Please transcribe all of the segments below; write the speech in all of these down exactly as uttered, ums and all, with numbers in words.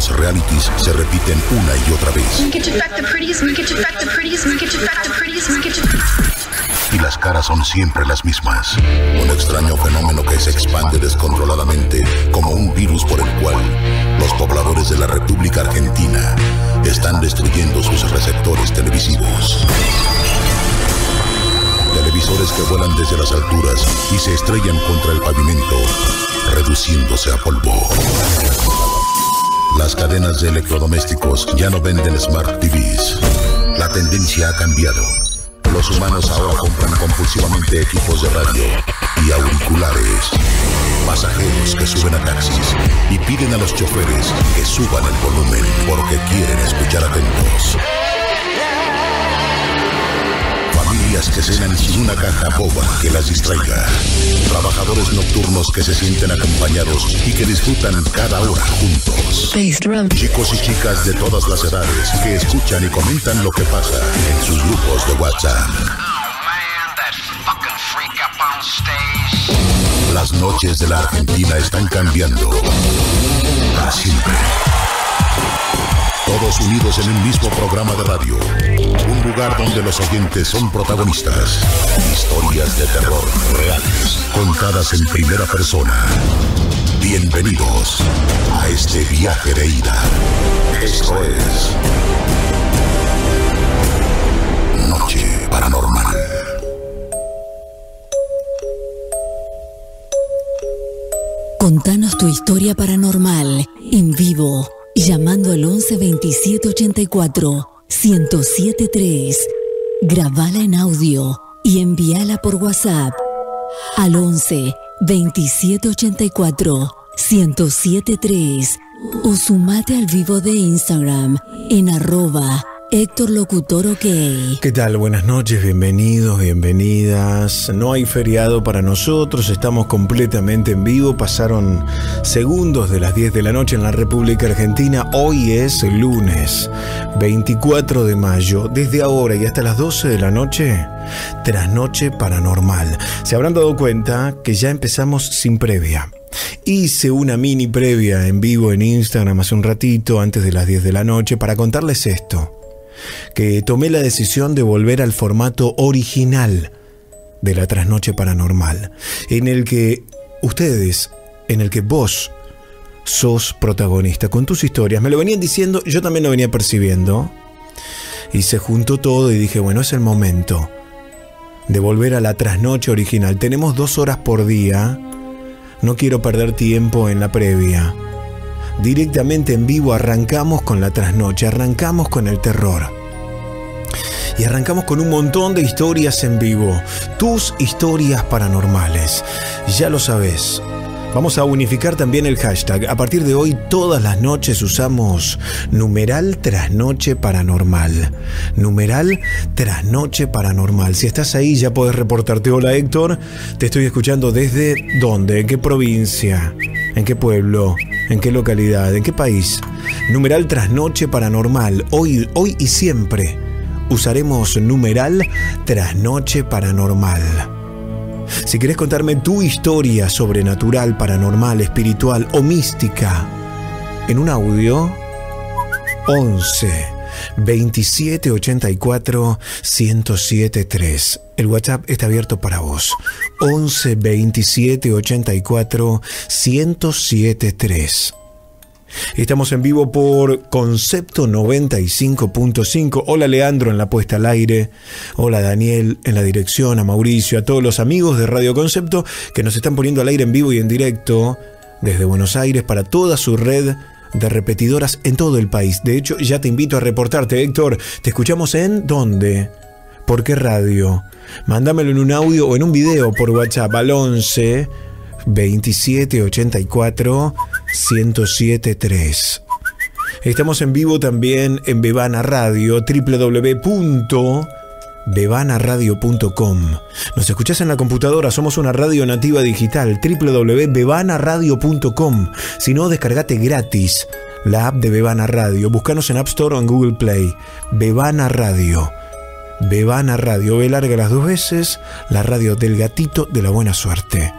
los realities se repiten una y otra vez. Y las caras son siempre las mismas. Un extraño fenómeno que se expande descontroladamente como un virus por el cual los pobladores de la República Argentina están destruyendo sus receptores televisivos. Televisores que vuelan desde las alturas y se estrellan contra el pavimento, reduciéndose a polvo. Las cadenas de electrodomésticos ya no venden Smart T Vs. La tendencia ha cambiado. Los humanos ahora compran compulsivamente equipos de radio y auriculares. Pasajeros que suben a taxis y piden a los choferes que suban el volumen porque quieren escuchar atentos. Familias que cenan sin una caja boba que las distraiga. Trabajadores nocturnos que se sienten acompañados y que disfrutan cada hora juntos. Chicos y chicas de todas las edades que escuchan y comentan lo que pasa en sus grupos de WhatsApp. Las noches de la Argentina están cambiando para siempre. Todos unidos en un mismo programa de radio. Un lugar donde los oyentes son protagonistas. Historias de terror reales, contadas en primera persona. Bienvenidos a este viaje de ida. Esto es Noche Paranormal. Contanos tu historia paranormal en vivo. Llamando al once veintisiete ochenta y cuatro, diez setenta y tres. Grabala en audio y envíala por WhatsApp al once veintisiete ochenta y cuatro, diez setenta y tres o sumate al vivo de Instagram en arroba Héctor Locutor OK. ¿Qué tal? Buenas noches, bienvenidos, bienvenidas. No hay feriado para nosotros, estamos completamente en vivo. Pasaron segundos de las diez de la noche en la República Argentina. Hoy es el lunes, veinticuatro de mayo. Desde ahora y hasta las doce de la noche, Trasnoche Paranormal. Se habrán dado cuenta que ya empezamos sin previa. Hice una mini previa en vivo en Instagram hace un ratito, antes de las diez de la noche, para contarles esto. Que tomé la decisión de volver al formato original de la Trasnoche Paranormal, en el que ustedes, en el que vos sos protagonista con tus historias. Me lo venían diciendo, yo también lo venía percibiendo, y se juntó todo y dije, bueno, es el momento de volver a la Trasnoche original. Tenemos dos horas por día, no quiero perder tiempo en la previa. Directamente en vivo arrancamos con la trasnoche, arrancamos con el terror. Y arrancamos con un montón de historias en vivo. Tus historias paranormales. Ya lo sabés. Vamos a unificar también el hashtag. A partir de hoy, todas las noches usamos numeral trasnoche paranormal. Numeral trasnoche paranormal. Si estás ahí, ya podés reportarte. Hola, Héctor. Te estoy escuchando desde ¿dónde? ¿En qué provincia? ¿En qué pueblo? ¿En qué localidad? ¿En qué país? Numeral trasnoche paranormal. Hoy, hoy y siempre usaremos numeral trasnoche paranormal. Si querés contarme tu historia sobrenatural, paranormal, espiritual o mística, en un audio, once veintisiete ochenta y cuatro, diez setenta y tres. El WhatsApp está abierto para vos. once veintisiete ochenta y cuatro, diez setenta y tres. Estamos en vivo por Concepto noventa y cinco punto cinco. Hola, Leandro en la puesta al aire. Hola, Daniel en la dirección. A Mauricio, a todos los amigos de Radio Concepto que nos están poniendo al aire en vivo y en directo desde Buenos Aires para toda su red de repetidoras en todo el país. De hecho, ya te invito a reportarte. Héctor, ¿te escuchamos en dónde? ¿Por qué radio? Mándamelo en un audio o en un video por WhatsApp al once veintisiete ochenta y cuatro, diez setenta y tres. Estamos en vivo también en Bebana Radio, doble u doble u doble u punto bebana radio punto com. Nos escuchás en la computadora, somos una radio nativa digital, doble u doble u doble u punto bebana radio punto com. Si no, descargate gratis la app de Bebana Radio. Búscanos en App Store o en Google Play. Bebana Radio. Bebana Radio. Ve larga las dos veces, la radio del gatito de la buena suerte.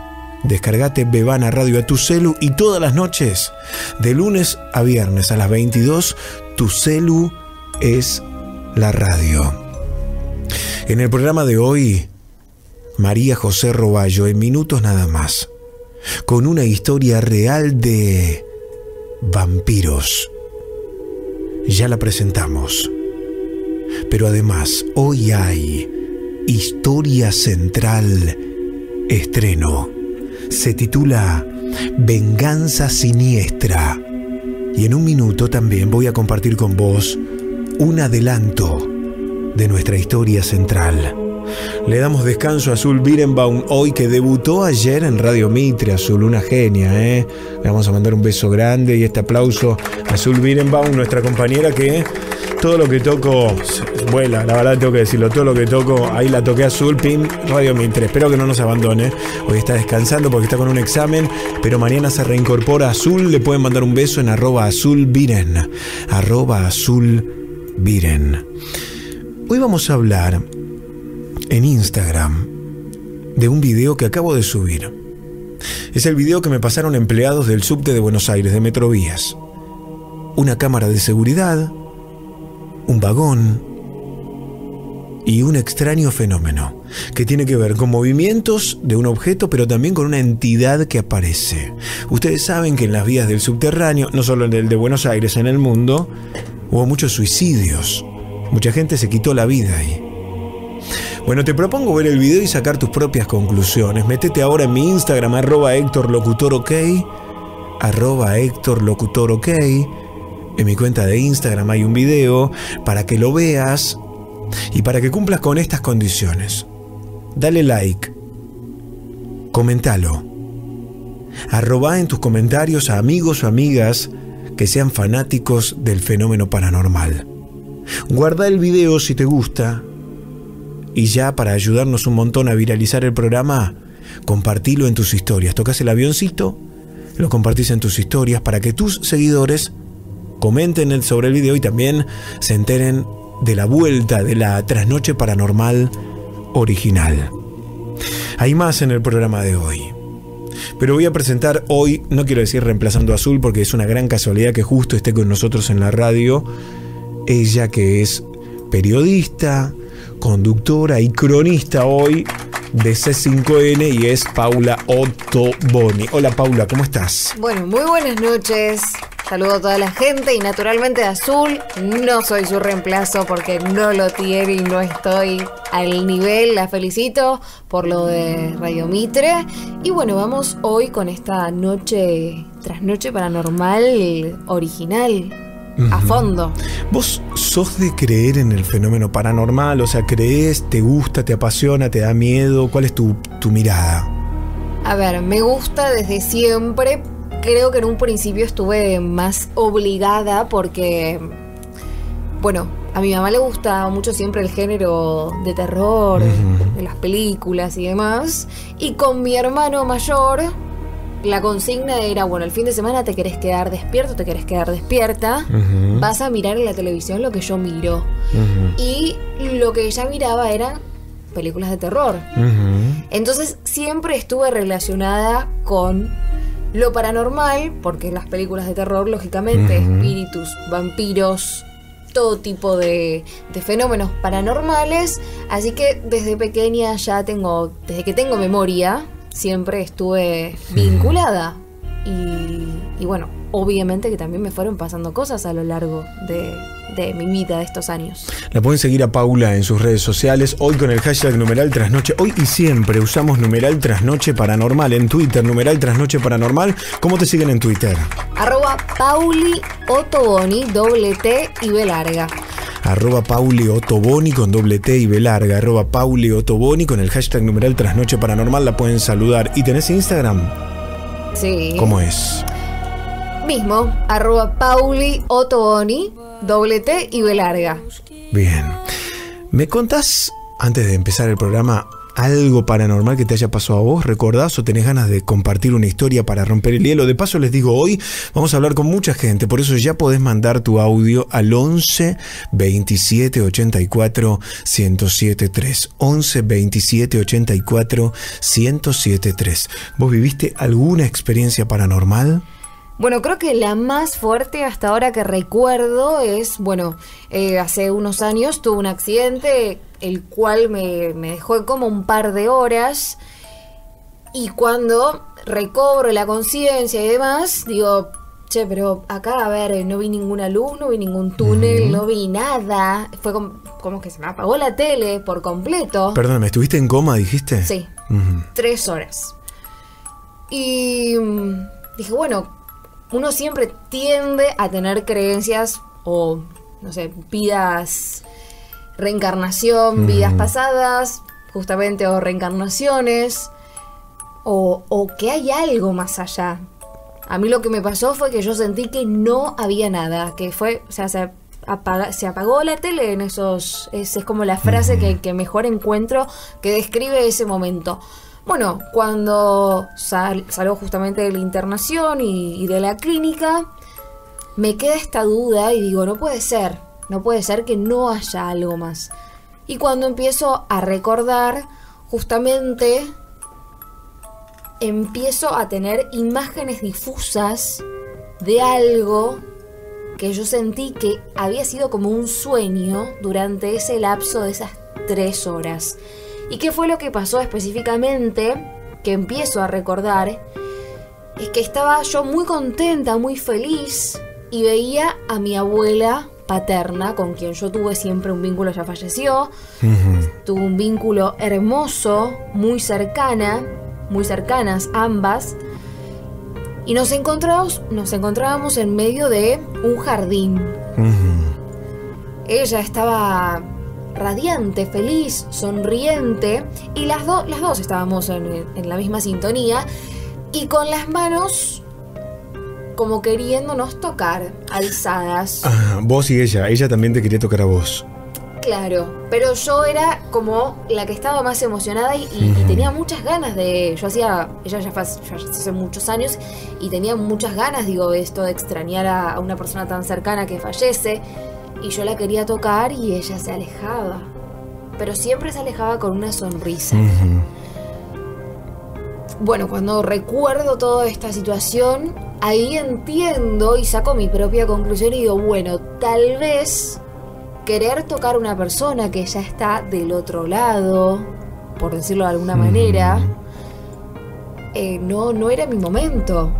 Descargate Bebana Radio a tu celu y todas las noches, de lunes a viernes a las veintidós, tu celu es la radio. En el programa de hoy, María José Robayo, en minutos nada más, con una historia real de vampiros. Ya la presentamos, pero además hoy hay historia central estreno. Se titula Venganza Siniestra. Y en un minuto también voy a compartir con vos un adelanto de nuestra historia central. Le damos descanso a Azul Birenbaum hoy, que debutó ayer en Radio Mitre. Azul, una genia, ¿eh? Le vamos a mandar un beso grande y este aplauso a Azul Birenbaum, nuestra compañera que todo lo que toco vuela, la verdad tengo que decirlo, todo lo que toco, ahí la toqué. Azul, pim, Radio Mitre. Espero que no nos abandone. Hoy está descansando porque está con un examen, pero mañana se reincorpora. Azul, le pueden mandar un beso en arroba Azul Biren. Arroba Azul Biren. Hoy vamos a hablar en Instagram de un video que acabo de subir. Es el video que me pasaron empleados del subte de Buenos Aires, de Metrovías. Una cámara de seguridad, un vagón y un extraño fenómeno que tiene que ver con movimientos de un objeto, pero también con una entidad que aparece. Ustedes saben que en las vías del subterráneo, no solo en el de Buenos Aires, en el mundo, hubo muchos suicidios. Mucha gente se quitó la vida ahí. Bueno, te propongo ver el video y sacar tus propias conclusiones. Métete ahora en mi Instagram, arroba Héctor Locutor OK, arroba Héctor Locutor OK. En mi cuenta de Instagram hay un video para que lo veas y para que cumplas con estas condiciones. Dale like, comentalo, arroba en tus comentarios a amigos o amigas que sean fanáticos del fenómeno paranormal. Guarda el video si te gusta y ya, para ayudarnos un montón a viralizar el programa, compartilo en tus historias. Tocas el avioncito, lo compartís en tus historias para que tus seguidores comenten sobre el video y también se enteren de la vuelta de la Trasnoche Paranormal original. Hay más en el programa de hoy, pero voy a presentar hoy, no quiero decir reemplazando a Azul porque es una gran casualidad que justo esté con nosotros en la radio, ella que es periodista, conductora y cronista hoy de C cinco N y es Paula Ottoboni. Hola Paula, ¿cómo estás? Bueno, muy buenas noches. Saludo a toda la gente y naturalmente Azul, no soy su reemplazo porque no lo tiene y no estoy al nivel. La felicito por lo de Radio Mitre. Y bueno, vamos hoy con esta noche, trasnoche paranormal original, uh-huh. a fondo. ¿Vos sos de creer en el fenómeno paranormal? O sea, ¿crees? ¿Te gusta? ¿Te apasiona? ¿Te da miedo? ¿Cuál es tu, tu mirada? A ver, me gusta desde siempre. Creo que en un principio estuve más obligada porque, bueno, a mi mamá le gustaba mucho siempre el género de terror, uh-huh. de las películas y demás. Y con mi hermano mayor, la consigna era, bueno, el fin de semana te querés quedar despierto, te querés quedar despierta, uh-huh. vas a mirar en la televisión lo que yo miro. Uh-huh. Y lo que ella miraba eran películas de terror. Uh-huh. Entonces siempre estuve relacionada con lo paranormal, porque en las películas de terror, lógicamente, uh-huh. espíritus, vampiros, todo tipo de, de fenómenos paranormales. Así que desde pequeña ya tengo, desde que tengo memoria, siempre estuve vinculada. Y, y bueno, obviamente que también me fueron pasando cosas a lo largo de, de mi vida, de estos años. La pueden seguir a Paula en sus redes sociales, hoy con el hashtag numeral trasnoche. Hoy y siempre usamos numeral trasnoche paranormal en Twitter, numeral trasnoche paranormal. ¿Cómo te siguen en Twitter? Arroba Pauli Ottoboni, doble T y B larga. Arroba Pauli Ottoboni con doble T y B larga. Arroba Pauli Ottoboni con el hashtag numeral trasnoche paranormal. La pueden saludar. ¿Y tenés Instagram? Sí. ¿Cómo es? Mismo, arroba Pauli Ottoboni, doble T y B larga. Bien. ¿Me contás, antes de empezar el programa, algo paranormal que te haya pasado a vos, recordás o tenés ganas de compartir una historia para romper el hielo. De paso les digo, hoy vamos a hablar con mucha gente, por eso ya podés mandar tu audio al once veintisiete ochenta y cuatro diez setenta y tres, once veintisiete ochenta y cuatro diez setenta y tres. ¿Vos viviste alguna experiencia paranormal? Bueno, creo que la más fuerte hasta ahora que recuerdo es, bueno, eh, hace unos años tuve un accidente, el cual me, me dejó como un par de horas, y cuando recobro la conciencia y demás, digo, che, pero acá, a ver, no vi ninguna luz, no vi ningún túnel, uh-huh. no vi nada, fue como, como que se me apagó la tele por completo. Perdóname, ¿estuviste en coma, dijiste? Sí, uh-huh. tres horas. Y dije, bueno, uno siempre tiende a tener creencias o, no sé, vidas, reencarnación, mm. vidas pasadas, justamente, o reencarnaciones, o, o que hay algo más allá. A mí lo que me pasó fue que yo sentí que no había nada, que fue, o sea, se, apaga, se apagó la tele en esos, es, es como la frase mm. que, que mejor encuentro que describe ese momento. Bueno, cuando sal, salgo justamente de la internación y, y de la clínica, me queda esta duda y digo, no puede ser, no puede ser que no haya algo más. Y cuando empiezo a recordar, justamente empiezo a tener imágenes difusas de algo que yo sentí que había sido como un sueño durante ese lapso de esas tres horas. ¿Y qué fue lo que pasó específicamente? Que empiezo a recordar es que estaba yo muy contenta, muy feliz, y veía a mi abuela paterna, con quien yo tuve siempre un vínculo, ya falleció, uh-huh. tuve un vínculo hermoso, muy cercana, muy cercanas ambas, y nos encontramos, nos encontrábamos en medio de un jardín. Uh-huh. Ella estaba radiante, feliz, sonriente, y las, do las dos estábamos en, en la misma sintonía y con las manos como queriéndonos tocar, alzadas. Ah, vos y ella, ella también te quería tocar a vos. Claro, pero yo era como la que estaba más emocionada y, y, uh-huh. y tenía muchas ganas de... Yo hacía... Ella ya fue hace muchos años y tenía muchas ganas, digo, esto de extrañar a, a una persona tan cercana que fallece. Y yo la quería tocar y ella se alejaba. Pero siempre se alejaba con una sonrisa. Uh-huh. Bueno, cuando recuerdo toda esta situación, ahí entiendo y saco mi propia conclusión y digo, bueno, tal vez querer tocar a una persona que ya está del otro lado, por decirlo de alguna uh-huh. manera, eh, no, no era mi momento.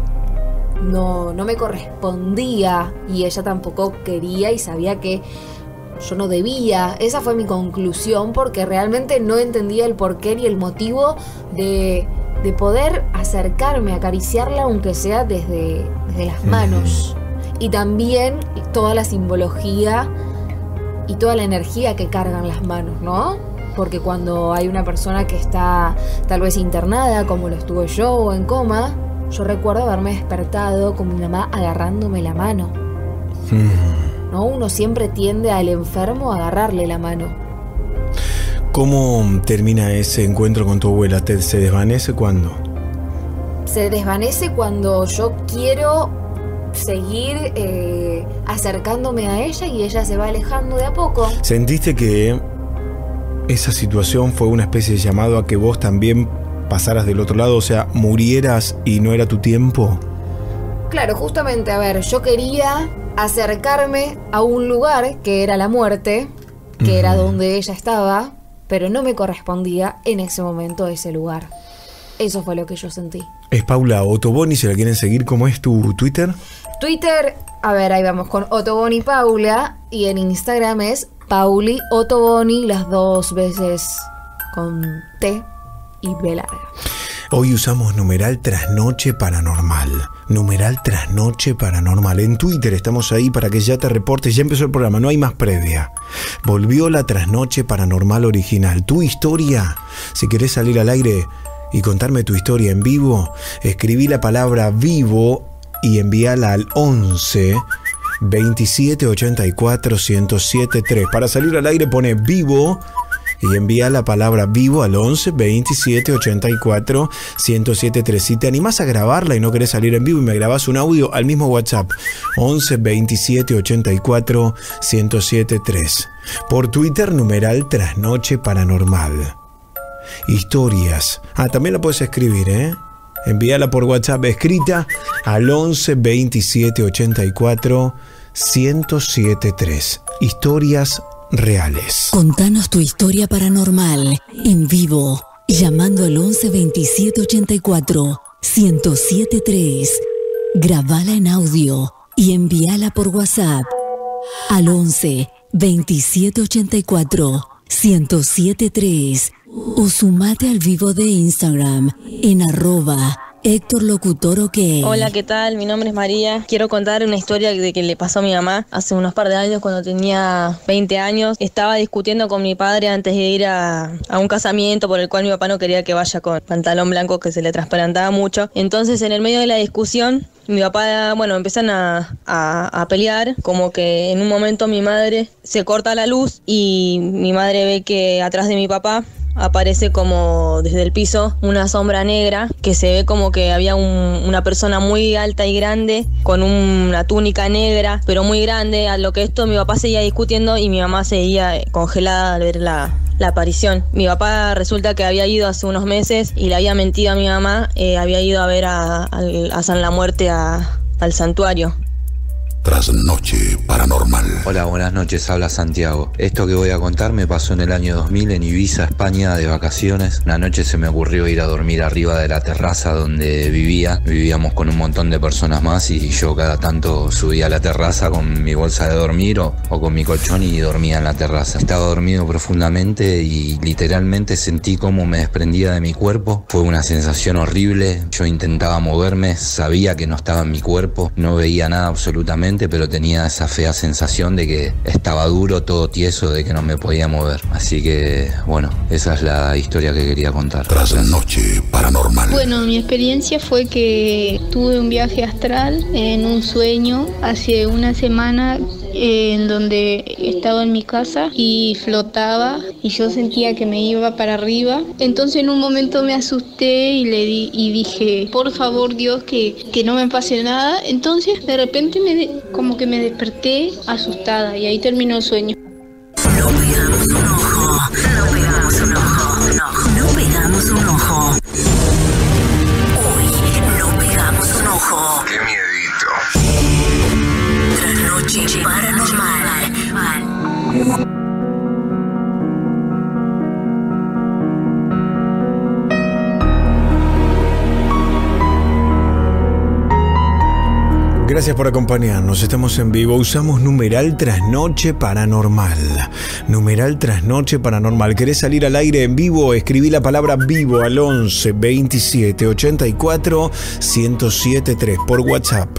No, no me correspondía y ella tampoco quería y sabía que yo no debía. Esa fue mi conclusión porque realmente no entendía el porqué ni el motivo de, de poder acercarme, acariciarla aunque sea desde, desde las manos. Y también toda la simbología y toda la energía que cargan las manos, ¿no? Porque cuando hay una persona que está tal vez internada, como lo estuve yo, o en coma, yo recuerdo haberme despertado con mi mamá agarrándome la mano. Hmm. ¿No? Uno siempre tiende al enfermo a agarrarle la mano. ¿Cómo termina ese encuentro con tu abuela? ¿Te, ¿Se desvanece cuándo? Se desvanece cuando yo quiero seguir eh, acercándome a ella y ella se va alejando de a poco. ¿Sentiste que esa situación fue una especie de llamado a que vos también pasaras del otro lado, o sea, murieras y no era tu tiempo? Claro, justamente, a ver, yo quería acercarme a un lugar que era la muerte, que uh-huh. era donde ella estaba, pero no me correspondía en ese momento ese lugar. Eso fue lo que yo sentí. Es Paula Ottoboni, si la quieren seguir, ¿cómo es tu Twitter? Twitter, a ver, ahí vamos con Ottoboni Paula, y en Instagram es Pauli Ottoboni, las dos veces con T y B larga. Hoy usamos numeral Trasnoche Paranormal. Numeral Trasnoche Paranormal. En Twitter estamos ahí para que ya te reportes. Ya empezó el programa, no hay más previa. Volvió la Trasnoche Paranormal original. Tu historia, si querés salir al aire y contarme tu historia en vivo, escribí la palabra vivo y envíala al once veintisiete ochenta y cuatro diez setenta y tres. Para salir al aire pone vivo y envía la palabra vivo al once veintisiete ochenta y cuatro diez setenta y tres. Si te animás a grabarla y no querés salir en vivo y me grabás un audio al mismo WhatsApp, once veintisiete ochenta y cuatro diez setenta y tres. Por Twitter, numeral Trasnoche Paranormal. Historias. Ah, también la puedes escribir, ¿eh? Envíala por WhatsApp escrita al once veintisiete ochenta y cuatro diez setenta y tres. Historias reales. Contanos tu historia paranormal en vivo llamando al once veintisiete ochenta y cuatro diez setenta y tres. Grabala en audio y envíala por WhatsApp al once veintisiete ochenta y cuatro diez setenta y tres. O sumate al vivo de Instagram en arroba Héctor Locutor OK. Hola, ¿qué tal? Mi nombre es María. Quiero contar una historia de que le pasó a mi mamá hace unos par de años, cuando tenía veinte años. Estaba discutiendo con mi padre antes de ir a, a un casamiento por el cual mi papá no quería que vaya con pantalón blanco que se le transparentaba mucho. Entonces, en el medio de la discusión, mi papá, bueno, empiezan a, a, a pelear, como que en un momento mi madre se corta la luz y mi madre ve que atrás de mi papá aparece como desde el piso una sombra negra que se ve como que había un, una persona muy alta y grande con un, una túnica negra, pero muy grande. A lo que esto mi papá seguía discutiendo y mi mamá seguía congelada al ver la, la aparición. Mi papá resulta que había ido hace unos meses y le había mentido a mi mamá, eh, había ido a ver a, a, a San La Muerte, a, al santuario. Trasnoche Paranormal. Hola, buenas noches, habla Santiago. Esto que voy a contar me pasó en el año dos mil en Ibiza, España, de vacaciones. Una noche se me ocurrió ir a dormir arriba de la terraza donde vivía. Vivíamos con un montón de personas más y yo cada tanto subía a la terraza con mi bolsa de dormir o, o con mi colchón y dormía en la terraza. Estaba dormido profundamente y literalmente sentí cómo me desprendía de mi cuerpo. Fue una sensación horrible. Yo intentaba moverme, sabía que no estaba en mi cuerpo, no veía nada absolutamente, pero tenía esa fea sensación de que estaba duro, todo tieso, de que no me podía mover. Así que, bueno, esa es la historia que quería contar. Trasnoche Paranormal. Bueno, mi experiencia fue que tuve un viaje astral en un sueño hace una semana, en donde estaba en mi casa y flotaba y yo sentía que me iba para arriba. Entonces en un momento me asusté y le di, y dije, por favor Dios, que, que no me pase nada. Entonces de repente me de, como que me desperté asustada y ahí terminó el sueño. No pegamos un ojo, no pegamos un ojo, no, no pegamos un ojo. Hoy no pegamos un ojo. Qué miedo. Trasnoche Paranormal. Gracias por acompañarnos, estamos en vivo, usamos numeral Trasnoche Paranormal. Numeral Trasnoche Paranormal. ¿Querés salir al aire en vivo? Escribí la palabra vivo al once veintisiete ochenta y cuatro diez setenta y tres por WhatsApp.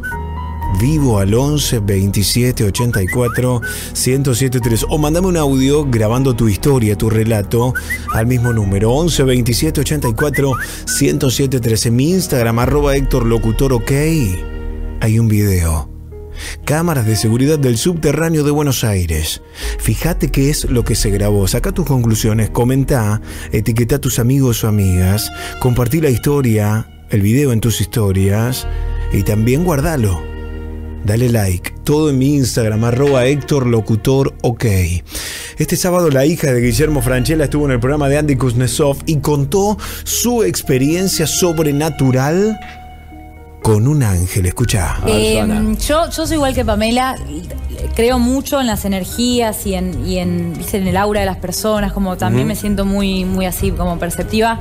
Vivo al once veintisiete ochenta y cuatro diez setenta y tres o mandame un audio grabando tu historia, tu relato al mismo número once veintisiete ochenta y cuatro diez setenta y tres. En mi Instagram arroba Héctor Locutor OK hay un video. Cámaras de seguridad del subterráneo de Buenos Aires. Fíjate qué es lo que se grabó. Saca tus conclusiones, comenta, etiqueta a tus amigos o amigas, compartí la historia, el video en tus historias y también guardalo. Dale like, todo en mi Instagram, arroba Héctor Locutor OK. Este sábado la hija de Guillermo Franchella estuvo en el programa de Andy Kusnetzoff y contó su experiencia sobrenatural con un ángel. Escuchá. Eh, yo, yo soy igual que Pamela, creo mucho en las energías y en, y en, en el aura de las personas, como también uh-huh. me siento muy, muy así, como perceptiva.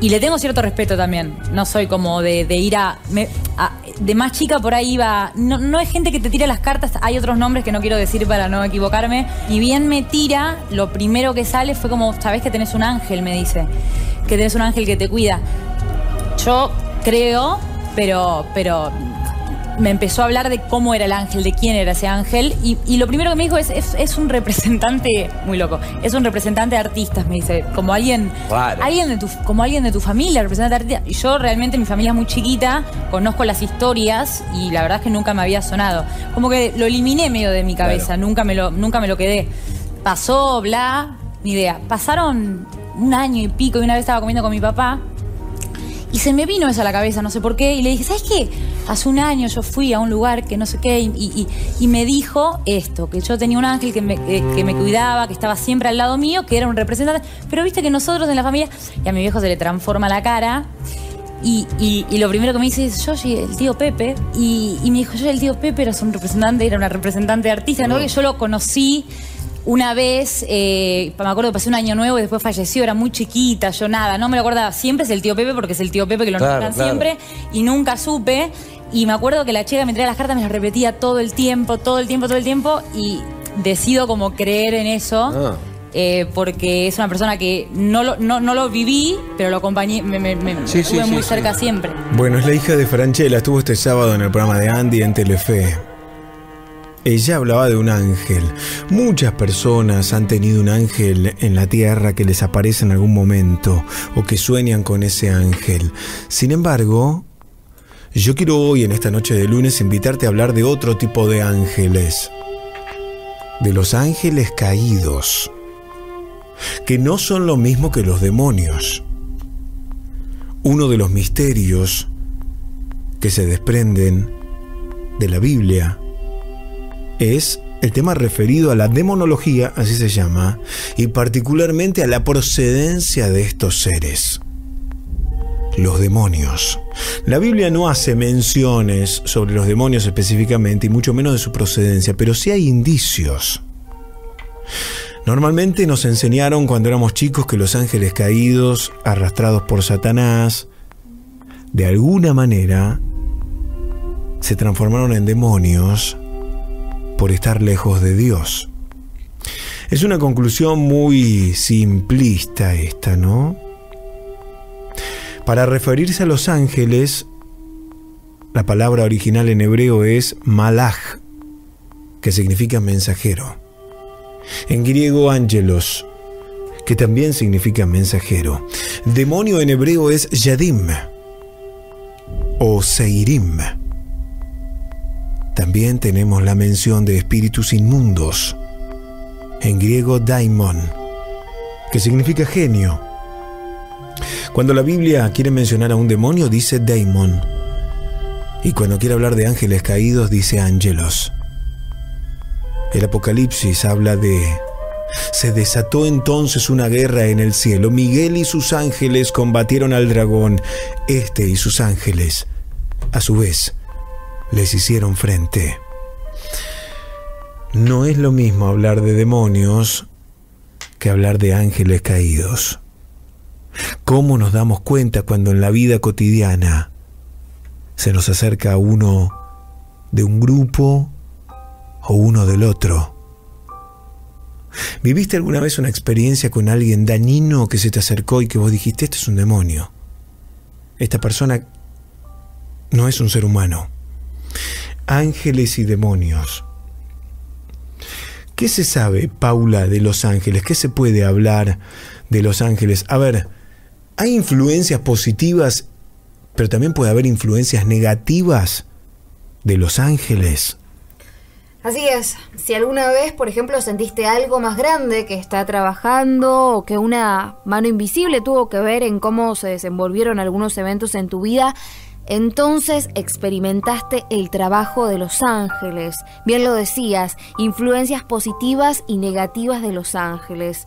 Y le tengo cierto respeto también. No soy como de, de ir a, me, a... De más chica por ahí iba... No, no hay gente que te tira las cartas. Hay otros nombres que no quiero decir para no equivocarme. Y bien me tira, lo primero que sale fue como... Sabés que tenés un ángel, me dice. Que tenés un ángel que te cuida. Yo creo, pero... pero me empezó a hablar de cómo era el ángel, de quién era ese ángel. Y, y lo primero que me dijo es, es, es un representante, muy loco, es un representante de artistas, me dice. Como alguien, claro. alguien de tu, como alguien de tu familia, representante de artistas. Y yo realmente, mi familia es muy chiquita, conozco las historias y la verdad es que nunca me había sonado. Como que lo eliminé medio de mi cabeza, claro. nunca, me lo, nunca me lo quedé. Pasó, bla, ni idea. Pasaron un año y pico y una vez estaba comiendo con mi papá y se me vino eso a la cabeza, no sé por qué, y le dije, ¿sabes qué? Hace un año yo fui a un lugar que no sé qué, y, y, y me dijo esto, que yo tenía un ángel que me, que, que me cuidaba, que estaba siempre al lado mío, que era un representante, pero viste que nosotros en la familia, y a mi viejo se le transforma la cara, y, y, y lo primero que me dice es, yo soy el tío Pepe, y, y me dijo, yo el tío Pepe era un representante, era una representante de artista, ¿no? Que yo lo conocí una vez, eh, me acuerdo que pasé un año nuevo y después falleció, era muy chiquita, yo nada, no me lo acordaba, siempre es el tío Pepe porque es el tío Pepe que lo claro, nombran claro. siempre y nunca supe, y me acuerdo que la chica me traía las cartas, me las repetía todo el tiempo, todo el tiempo, todo el tiempo, y decido como creer en eso, ah. eh, porque es una persona que no lo, no, no lo viví, pero lo acompañé, me, me, me sí, estuve sí, muy sí, cerca sí. siempre. Bueno, es la hija de Franchella, estuvo este sábado en el programa de Andy en Telefe. Ella hablaba de un ángel. Muchas personas han tenido un ángel en la tierra que les aparece en algún momento o que sueñan con ese ángel. Sin embargo, yo quiero hoy, en esta noche de lunes, invitarte a hablar de otro tipo de ángeles. De los ángeles caídos, que no son lo mismo que los demonios. Uno de los misterios que se desprenden de la Biblia es el tema referido a la demonología, así se llama, y particularmente a la procedencia de estos seres, los demonios. La Biblia no hace menciones sobre los demonios específicamente, y mucho menos de su procedencia, pero sí hay indicios. Normalmente nos enseñaron cuando éramos chicos que los ángeles caídos, arrastrados por Satanás, de alguna manera se transformaron en demonios por estar lejos de Dios. Es una conclusión muy simplista esta, ¿no? Para referirse a los ángeles, la palabra original en hebreo es malaj, que significa mensajero. En griego, ángelos, que también significa mensajero. Demonio en hebreo es yadim o seirim. También tenemos la mención de espíritus inmundos, en griego daimon, que significa genio. Cuando la Biblia quiere mencionar a un demonio dice daimon, y cuando quiere hablar de ángeles caídos dice ángelos. El Apocalipsis habla de: se desató entonces una guerra en el cielo, Miguel y sus ángeles combatieron al dragón, este y sus ángeles, a su vez, les hicieron frente. No es lo mismo hablar de demonios que hablar de ángeles caídos. ¿Cómo nos damos cuenta cuando en la vida cotidiana se nos acerca uno de un grupo o uno del otro? ¿Viviste alguna vez una experiencia con alguien dañino que se te acercó y que vos dijiste, este es un demonio? Esta persona no es un ser humano. Ángeles y demonios. ¿Qué se sabe, Paula, de los ángeles? ¿Qué se puede hablar de los ángeles? A ver, hay influencias positivas, pero también puede haber influencias negativas de los ángeles. Así es. Si alguna vez, por ejemplo, sentiste algo más grande que está trabajando o que una mano invisible tuvo que ver en cómo se desenvolvieron algunos eventos en tu vida, entonces experimentaste el trabajo de los ángeles. Bien lo decías, influencias positivas y negativas de los ángeles.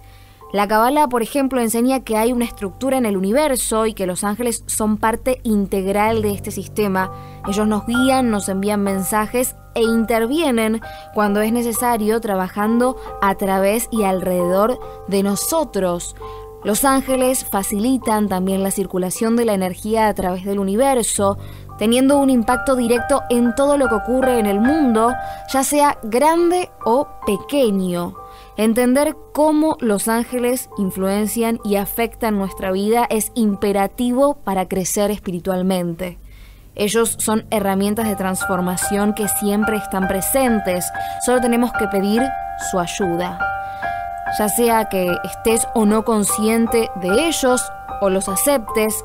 La Kabbalah, por ejemplo, enseña que hay una estructura en el universo y que los ángeles son parte integral de este sistema. Ellos nos guían, nos envían mensajes e intervienen cuando es necesario, trabajando a través y alrededor de nosotros. Los ángeles facilitan también la circulación de la energía a través del universo, teniendo un impacto directo en todo lo que ocurre en el mundo, ya sea grande o pequeño. Entender cómo los ángeles influencian y afectan nuestra vida es imperativo para crecer espiritualmente. Ellos son herramientas de transformación que siempre están presentes, solo tenemos que pedir su ayuda. Ya sea que estés o no consciente de ellos o los aceptes,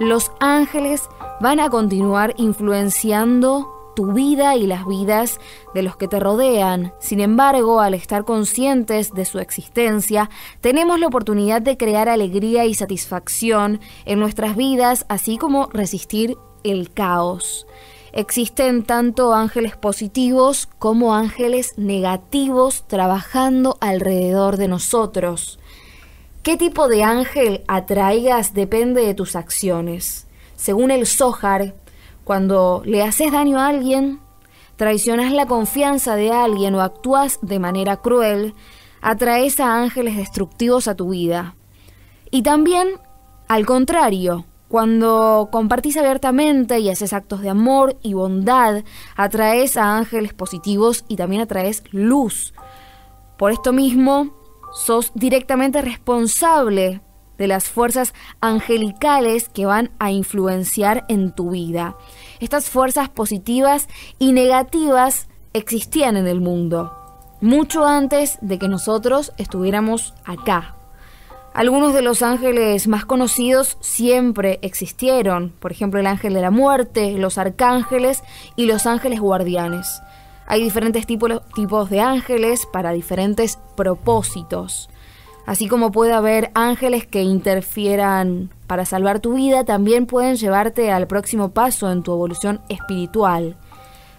los ángeles van a continuar influenciando tu vida y las vidas de los que te rodean. Sin embargo, al estar conscientes de su existencia, tenemos la oportunidad de crear alegría y satisfacción en nuestras vidas, así como resistir el caos. Existen tanto ángeles positivos como ángeles negativos trabajando alrededor de nosotros. ¿Qué tipo de ángel atraigas depende de tus acciones? Según el Zohar, cuando le haces daño a alguien, traicionas la confianza de alguien o actúas de manera cruel, atraes a ángeles destructivos a tu vida. Y también, al contrario, cuando compartís abiertamente y haces actos de amor y bondad, atraes a ángeles positivos y también atraes luz. Por esto mismo, sos directamente responsable de las fuerzas angelicales que van a influenciar en tu vida. Estas fuerzas positivas y negativas existían en el mundo, mucho antes de que nosotros estuviéramos acá. Algunos de los ángeles más conocidos siempre existieron, por ejemplo el ángel de la muerte, los arcángeles y los ángeles guardianes. Hay diferentes tipos, tipos de ángeles para diferentes propósitos. Así como puede haber ángeles que interfieran para salvar tu vida, también pueden llevarte al próximo paso en tu evolución espiritual.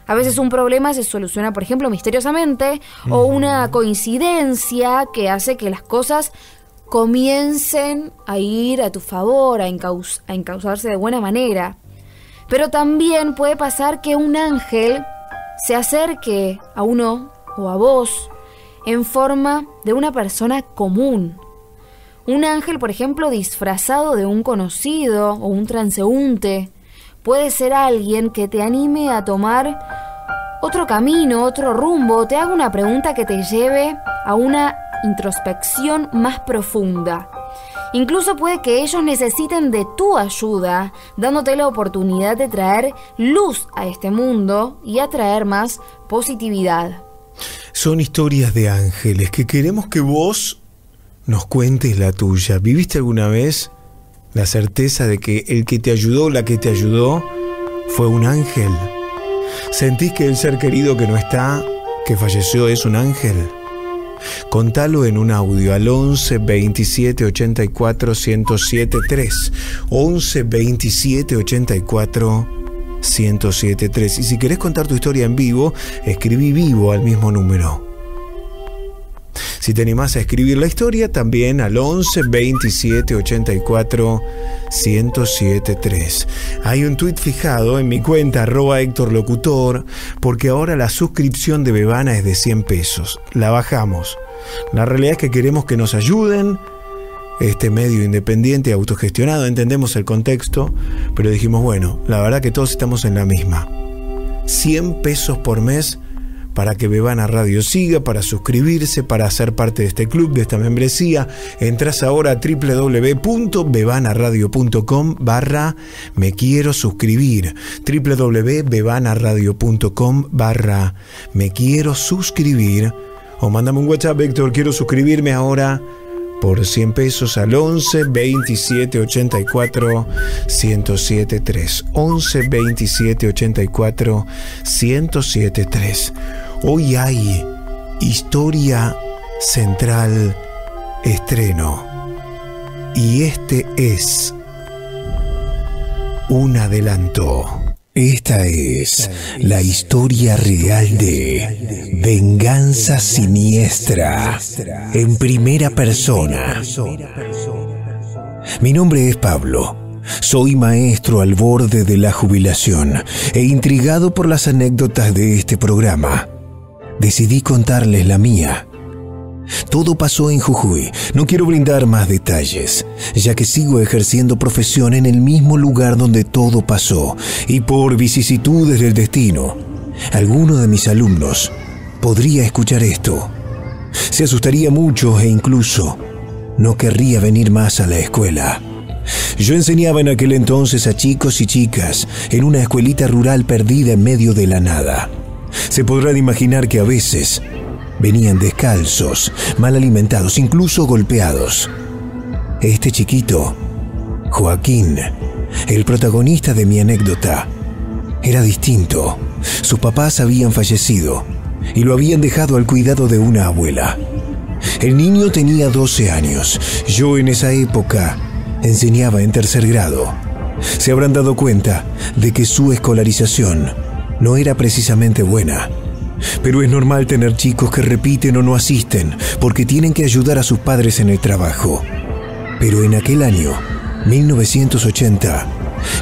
A veces un problema se soluciona, por ejemplo, misteriosamente, o una coincidencia que hace que las cosas comiencen a ir a tu favor, a, encauz- a encauzarse de buena manera. Pero también puede pasar que un ángel se acerque a uno o a vos en forma de una persona común. Un ángel, por ejemplo, disfrazado de un conocido o un transeúnte, puede ser alguien que te anime a tomar otro camino, otro rumbo, te haga una pregunta que te lleve a una introspección más profunda. Incluso puede que ellos necesiten de tu ayuda, dándote la oportunidad de traer luz a este mundo y atraer más positividad. Son historias de ángeles que queremos que vos nos cuentes la tuya. ¿Viviste alguna vez la certeza de que el que te ayudó, la que te ayudó, fue un ángel? ¿Sentís que el ser querido que no está, que falleció, es un ángel? Contalo en un audio al once veintisiete ochenta y cuatro diez setenta y tres, once veintisiete ochenta y cuatro diez setenta y tres. Y si querés contar tu historia en vivo, escribí vivo al mismo número. Si te animás a escribir la historia, también al once veintisiete ochenta y cuatro diez setenta y tres. Hay un tuit fijado en mi cuenta, arroba Héctor Locutor, porque ahora la suscripción de Bebana es de cien pesos. La bajamos. La realidad es que queremos que nos ayuden. Este medio independiente, autogestionado, entendemos el contexto, pero dijimos, bueno, la verdad que todos estamos en la misma. cien pesos por mes para que Bebana Radio siga, para suscribirse, para ser parte de este club, de esta membresía. Entrás ahora a www.bebanaradio.com barra me quiero suscribir. www.bebanaradio.com barra me quiero suscribir. O mandame un WhatsApp, Héctor, quiero suscribirme ahora. Por cien pesos al once veintisiete ochenta y cuatro diez setenta y tres. once veintisiete ochenta y cuatro diez setenta y tres. Hoy hay Historia Central Estreno. Y este es un adelanto. Esta es la historia real de Venganza Siniestra en primera persona. Mi nombre es Pablo. Soy maestro al borde de la jubilación e intrigado por las anécdotas de este programa. Decidí contarles la mía. Todo pasó en Jujuy. No quiero brindar más detalles, ya que sigo ejerciendo profesión en el mismo lugar donde todo pasó, y por vicisitudes del destino, alguno de mis alumnos podría escuchar esto. Se asustaría mucho e incluso no querría venir más a la escuela. Yo enseñaba en aquel entonces a chicos y chicas en una escuelita rural perdida en medio de la nada. Se podrán imaginar que a veces venían descalzos, mal alimentados, incluso golpeados. Este chiquito, Joaquín, el protagonista de mi anécdota, era distinto. Sus papás habían fallecido y lo habían dejado al cuidado de una abuela. El niño tenía doce años. Yo en esa época enseñaba en tercer grado. Se habrán dado cuenta de que su escolarización no era precisamente buena. Pero es normal tener chicos que repiten o no asisten porque tienen que ayudar a sus padres en el trabajo. Pero en aquel año, mil novecientos ochenta,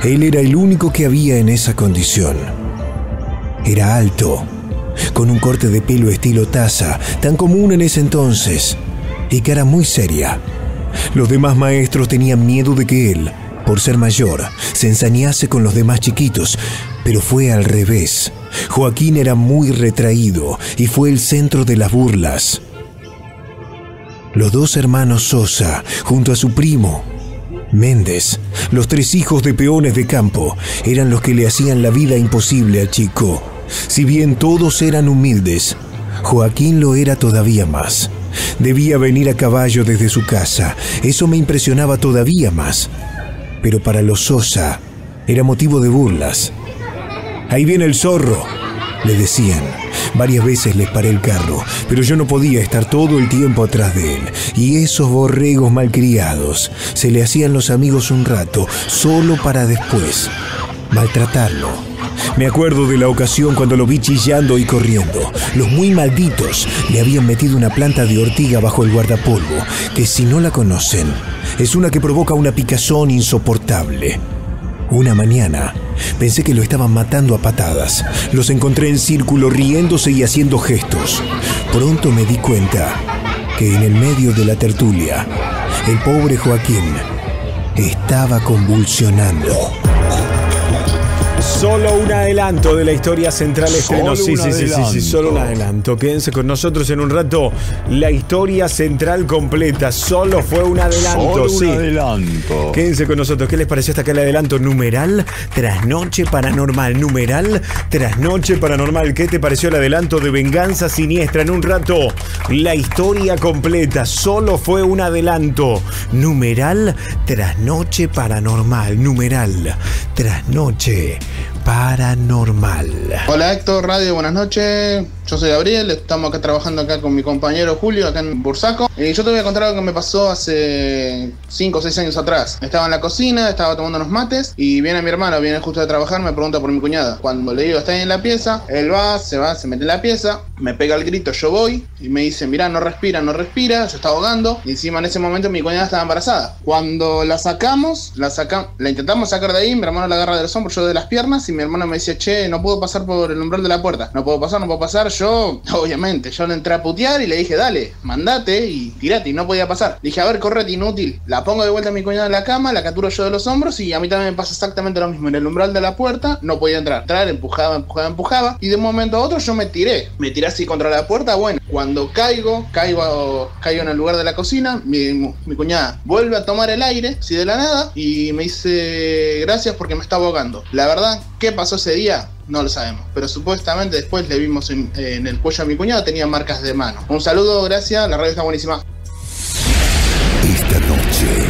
él era el único que había en esa condición. Era alto, con un corte de pelo estilo taza, tan común en ese entonces, y cara muy seria. Los demás maestros tenían miedo de que él, por ser mayor, se ensañase con los demás chiquitos, pero fue al revés. Joaquín era muy retraído y fue el centro de las burlas. Los dos hermanos Sosa, junto a su primo Méndez, los tres hijos de peones de campo, eran los que le hacían la vida imposible al chico. Si bien todos eran humildes, Joaquín lo era todavía más. Debía venir a caballo desde su casa, eso me impresionaba todavía más. Pero para los Sosa era motivo de burlas. «Ahí viene el zorro», le decían. Varias veces les paré el carro, pero yo no podía estar todo el tiempo atrás de él. Y esos borregos malcriados se le hacían los amigos un rato, solo para después maltratarlo. Me acuerdo de la ocasión cuando lo vi chillando y corriendo. Los muy malditos le habían metido una planta de ortiga bajo el guardapolvo, que si no la conocen, es una que provoca una picazón insoportable. Una mañana pensé que lo estaban matando a patadas. Los encontré en círculo riéndose y haciendo gestos. Pronto me di cuenta que en el medio de la tertulia el pobre Joaquín estaba convulsionando. Solo un adelanto de la historia central estreno. Sí, sí, sí, sí, sí, solo un adelanto. Quédense con nosotros en un rato. La historia central completa. Solo fue un adelanto, solo sí. Un adelanto. Quédense con nosotros. ¿Qué les pareció hasta acá el adelanto? Numeral Trasnoche Paranormal. Numeral Trasnoche Paranormal. ¿Qué te pareció el adelanto de Venganza Siniestra? En un rato, la historia completa. Solo fue un adelanto. Numeral Trasnoche Paranormal. Numeral Trasnoche Paranormal. Hola Héctor, Radio, buenas noches. Yo soy Gabriel, estamos acá trabajando acá con mi compañero Julio, acá en Bursaco. Y yo te voy a contar algo que me pasó hace cinco o seis años atrás. Estaba en la cocina, estaba tomando unos mates y viene mi hermano, viene justo de trabajar, me pregunta por mi cuñada. Cuando le digo, está en la pieza, él va, se va, se mete en la pieza, me pega el grito, yo voy y me dice, mirá, no respira, no respira, se está ahogando. Y encima en ese momento mi cuñada estaba embarazada. Cuando la sacamos, la sacamos, la intentamos sacar de ahí, mi hermano la agarra del hombro, yo de las piernas, y mi hermano me decía, che, no puedo pasar por el umbral de la puerta, no puedo pasar, no puedo pasar. Yo, obviamente, yo le entré a putear y le dije, dale, mandate y tirate, y no podía pasar. Dije, a ver, correte, inútil. La pongo de vuelta a mi cuñada en la cama, la capturo yo de los hombros y a mí también me pasa exactamente lo mismo. En el umbral de la puerta no podía entrar, entrar, empujaba, empujaba, empujaba y de un momento a otro yo me tiré. Me tiré así contra la puerta, bueno, cuando caigo, caigo, caigo en el lugar de la cocina, mi, mi cuñada vuelve a tomar el aire, así de la nada, y me dice, gracias porque me está ahogando. La verdad, ¿qué pasó ese día? No lo sabemos, pero supuestamente después le vimos en, en el cuello a mi cuñado, tenía marcas de mano. Un saludo, gracias, la radio está buenísima. Esta noche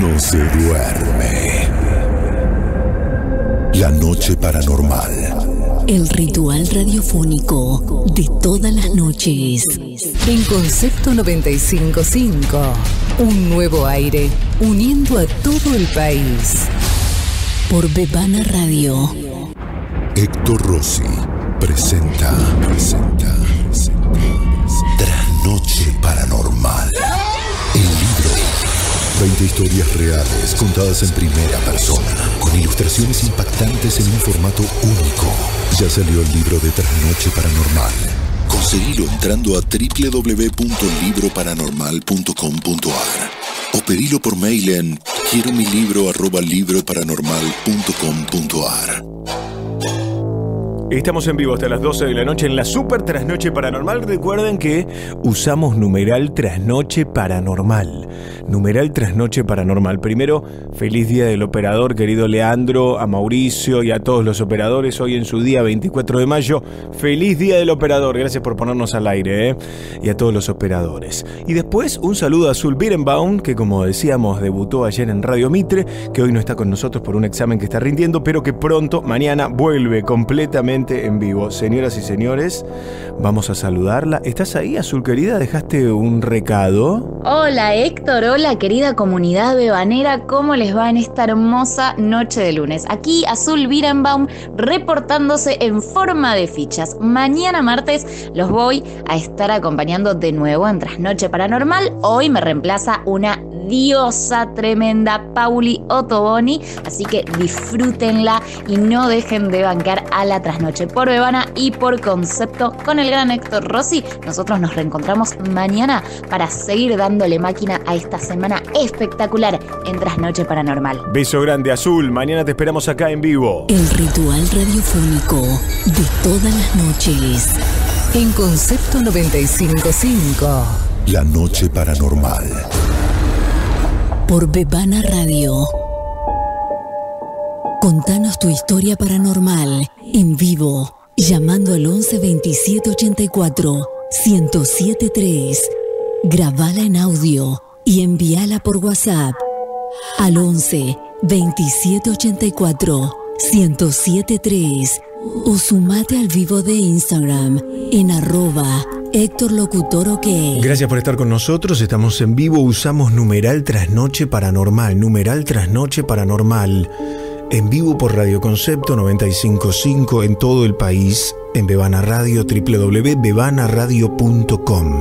no se duerme. La noche paranormal. El ritual radiofónico de todas las noches. En Concepto noventa y cinco punto cinco. Un nuevo aire uniendo a todo el país. Por Bebana Radio. Héctor Rossi presenta, presenta, presenta, presenta Trasnoche Paranormal. El libro. veinte historias reales contadas en primera persona, con ilustraciones impactantes en un formato único. Ya salió el libro de Trasnoche Paranormal. Conseguilo entrando a doble u doble u doble u punto libro paranormal punto com punto a r. O pedilo por mail en quiero mi libro arroba libroparanormal punto com punto a r. Estamos en vivo hasta las doce de la noche en la Super Trasnoche Paranormal. Recuerden que usamos numeral Trasnoche Paranormal. Numeral Trasnoche Paranormal. Primero, feliz día del operador, querido Leandro, a Mauricio y a todos los operadores. Hoy en su día, veinticuatro de mayo. Feliz día del operador. Gracias por ponernos al aire, ¿eh? Y a todos los operadores. Y después, un saludo a Azul Birenbaum, que como decíamos, debutó ayer en Radio Mitre, que hoy no está con nosotros por un examen que está rindiendo, pero que pronto, mañana, vuelve completamente en vivo. Señoras y señores, vamos a saludarla. ¿Estás ahí, Azul querida? ¿Dejaste un recado? Hola, Héctor. Hola, querida comunidad bebanera. ¿Cómo les va en esta hermosa noche de lunes? Aquí, Azul Birenbaum, reportándose en forma de fichas. Mañana martes los voy a estar acompañando de nuevo en Trasnoche Paranormal. Hoy me reemplaza una diosa tremenda, Paula Ottoboni. Así que disfrútenla y no dejen de bancar a la Trasnoche por Bebana y por Concepto con el gran Héctor Rossi. Nosotros nos reencontramos mañana para seguir dándole máquina a esta semana espectacular en Trasnoche Paranormal. Beso grande, Azul. Mañana te esperamos acá en vivo. El ritual radiofónico de todas las noches en Concepto noventa y cinco punto cinco. La noche paranormal. Por Bebana Radio. Contanos tu historia paranormal en vivo, llamando al once veintisiete ochenta y cuatro diez setenta y tres. Grabala en audio y envíala por WhatsApp al once veintisiete ochenta y cuatro diez setenta y tres o sumate al vivo de Instagram en arroba Héctor Locutor, ok. Gracias por estar con nosotros, estamos en vivo, usamos numeral Trasnoche Paranormal, numeral Trasnoche Paranormal. En vivo por Radio Concepto noventa y cinco punto cinco en todo el país, en Bebana Radio, w w w punto bebana radio punto com.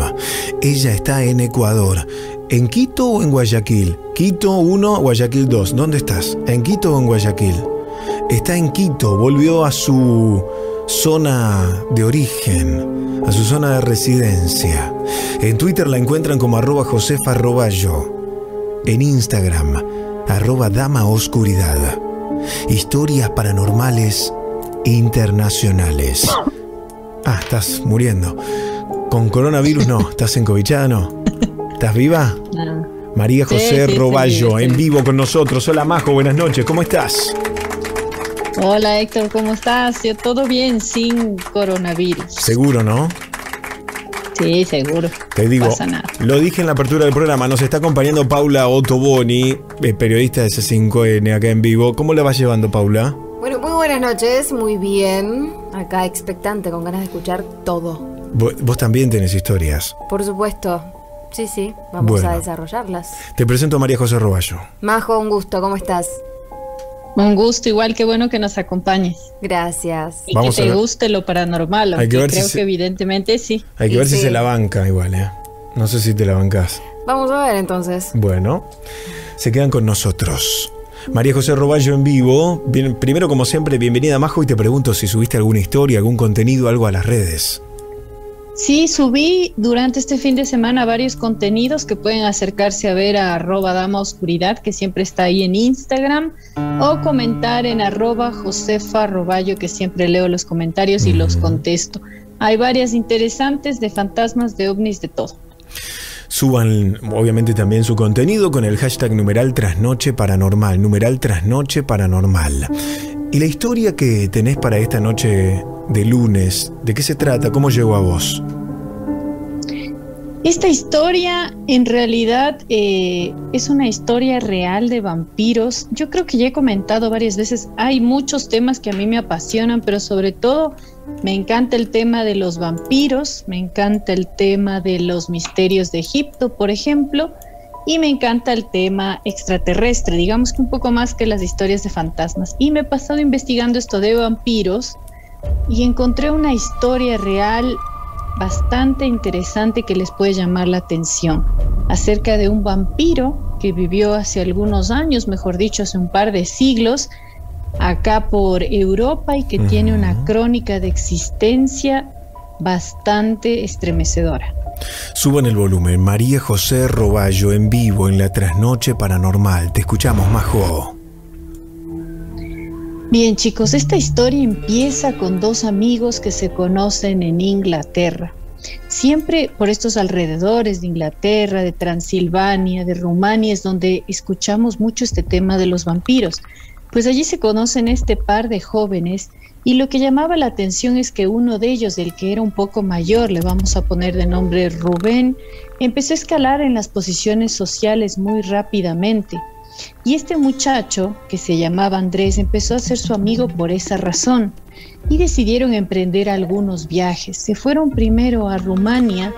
Ella está en Ecuador. ¿En Quito o en Guayaquil? Quito uno, Guayaquil dos. ¿Dónde estás? ¿En Quito o en Guayaquil? Está en Quito, volvió a su zona de origen, a su zona de residencia. En Twitter la encuentran como arroba Josefa Robayo. En Instagram, arroba Dama Oscuridad. Historias paranormales internacionales. Ah, estás muriendo. Con coronavirus no. ¿Estás encobichada? No. ¿Estás viva? No. María José sí, sí, Robayo, sí, sí. En vivo con nosotros. Hola, Majo, buenas noches. ¿Cómo estás? Hola, Héctor, ¿cómo estás? Yo todo bien, sin coronavirus. Seguro, ¿no? Sí, seguro. Te digo, no pasa nada. Lo dije en la apertura del programa, nos está acompañando Paula Ottoboni, periodista de C cinco N, acá en vivo. ¿Cómo la vas llevando, Paula? Bueno, muy buenas noches, muy bien. Acá expectante, con ganas de escuchar todo. ¿Vos, vos también tenés historias? Por supuesto. Sí, sí, vamos bueno, a desarrollarlas. Te presento a María José Robayo. Majo, un gusto, ¿cómo estás? Un gusto, igual, qué bueno que nos acompañes. Gracias. Y vamos que te guste lo paranormal, aunque hay que ver creo si se... que evidentemente sí. Hay que y ver sí. si se la banca igual, ¿eh? No sé si te la bancás. Vamos a ver entonces. Bueno, se quedan con nosotros. María José Robayo en vivo. Bien, primero, como siempre, bienvenida, Majo, y te pregunto si subiste alguna historia, algún contenido, algo a las redes. Sí, subí durante este fin de semana varios contenidos que pueden acercarse a ver a arroba Dama Oscuridad, que siempre está ahí en Instagram, o comentar en arroba Josefa Robayo, que siempre leo los comentarios y mm. los contesto. Hay varias interesantes de fantasmas, de ovnis, de todo. Suban, obviamente, también su contenido con el hashtag numeral Trasnoche Paranormal, numeral Trasnoche Paranormal. Y la historia que tenés para esta noche de lunes, ¿de qué se trata? ¿Cómo llegó a vos? Esta historia, en realidad, eh, es una historia real de vampiros. Yo creo que ya he comentado varias veces, hay muchos temas que a mí me apasionan, pero sobre todo me encanta el tema de los vampiros, me encanta el tema de los misterios de Egipto, por ejemplo, y me encanta el tema extraterrestre, digamos que un poco más que las historias de fantasmas. Y me he pasado investigando esto de vampiros y encontré una historia real bastante interesante que les puede llamar la atención, acerca de un vampiro que vivió hace algunos años, mejor dicho, hace un par de siglos, acá por Europa, y que uh-huh. tiene una crónica de existencia bastante estremecedora. Suban el volumen. María José Robayo en vivo en la Trasnoche Paranormal. Te escuchamos, Majo. Bien, chicos, esta historia empieza con dos amigos que se conocen en Inglaterra. Siempre por estos alrededores de Inglaterra, de Transilvania, de Rumania, es donde escuchamos mucho este tema de los vampiros. Pues allí se conocen este par de jóvenes y lo que llamaba la atención es que uno de ellos, el que era un poco mayor, le vamos a poner de nombre Rubén, empezó a escalar en las posiciones sociales muy rápidamente. Y este muchacho, que se llamaba Andrés, empezó a ser su amigo por esa razón y decidieron emprender algunos viajes. Se fueron primero a Rumania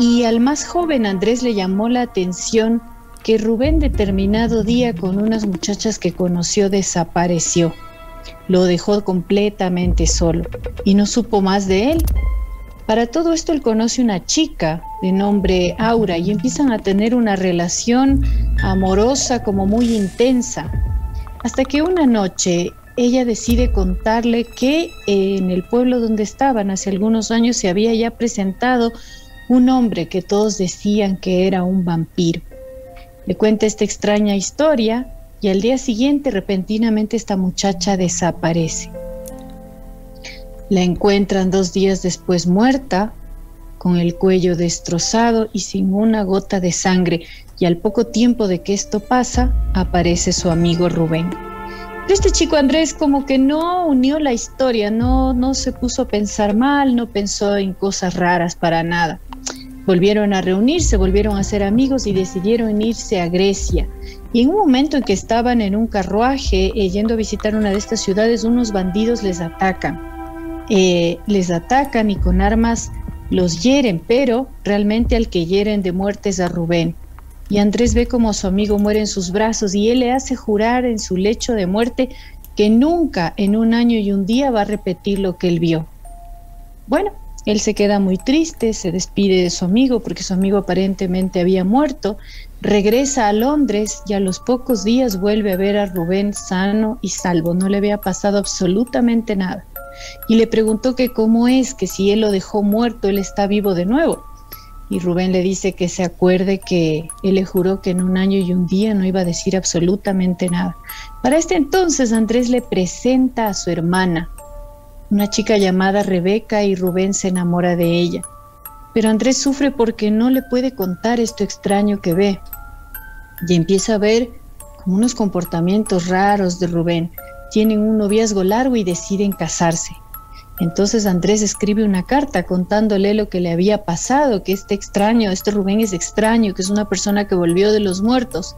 y al más joven Andrés le llamó la atención que Rubén determinado día con unas muchachas que conoció desapareció. Lo dejó completamente solo y no supo más de él. Para todo esto él conoce una chica de nombre Aura y empiezan a tener una relación amorosa como muy intensa. Hasta que una noche ella decide contarle que en el pueblo donde estaban hace algunos años se había ya presentado un hombre que todos decían que era un vampiro. Le cuenta esta extraña historia y al día siguiente repentinamente esta muchacha desaparece. La encuentran dos días después muerta, con el cuello destrozado y sin una gota de sangre. Y al poco tiempo de que esto pasa, aparece su amigo Rubén. Pero este chico Andrés como que no unió la historia, no, no se puso a pensar mal, no pensó en cosas raras para nada. Volvieron a reunirse, volvieron a ser amigos y decidieron irse a Grecia. Y en un momento en que estaban en un carruaje eh, yendo a visitar una de estas ciudades, unos bandidos les atacan. Eh, les atacan y con armas los hieren, pero realmente al que hieren de muerte es a Rubén. Y Andrés ve como su amigo muere en sus brazos y él le hace jurar en su lecho de muerte que nunca en un año y un día va a repetir lo que él vio. Bueno, él se queda muy triste, se despide de su amigo porque su amigo aparentemente había muerto, regresa a Londres y a los pocos días vuelve a ver a Rubén sano y salvo, no le había pasado absolutamente nada. Y le preguntó que cómo es, que si él lo dejó muerto, él está vivo de nuevo. Y Rubén le dice que se acuerde que él le juró que en un año y un día no iba a decir absolutamente nada. Para este entonces, Andrés le presenta a su hermana, una chica llamada Rebeca, y Rubén se enamora de ella. Pero Andrés sufre porque no le puede contar esto extraño que ve. Y empieza a ver como unos comportamientos raros de Rubén. Tienen un noviazgo largo y deciden casarse. Entonces Andrés escribe una carta contándole lo que le había pasado, que este extraño, este Rubén es extraño, que es una persona que volvió de los muertos.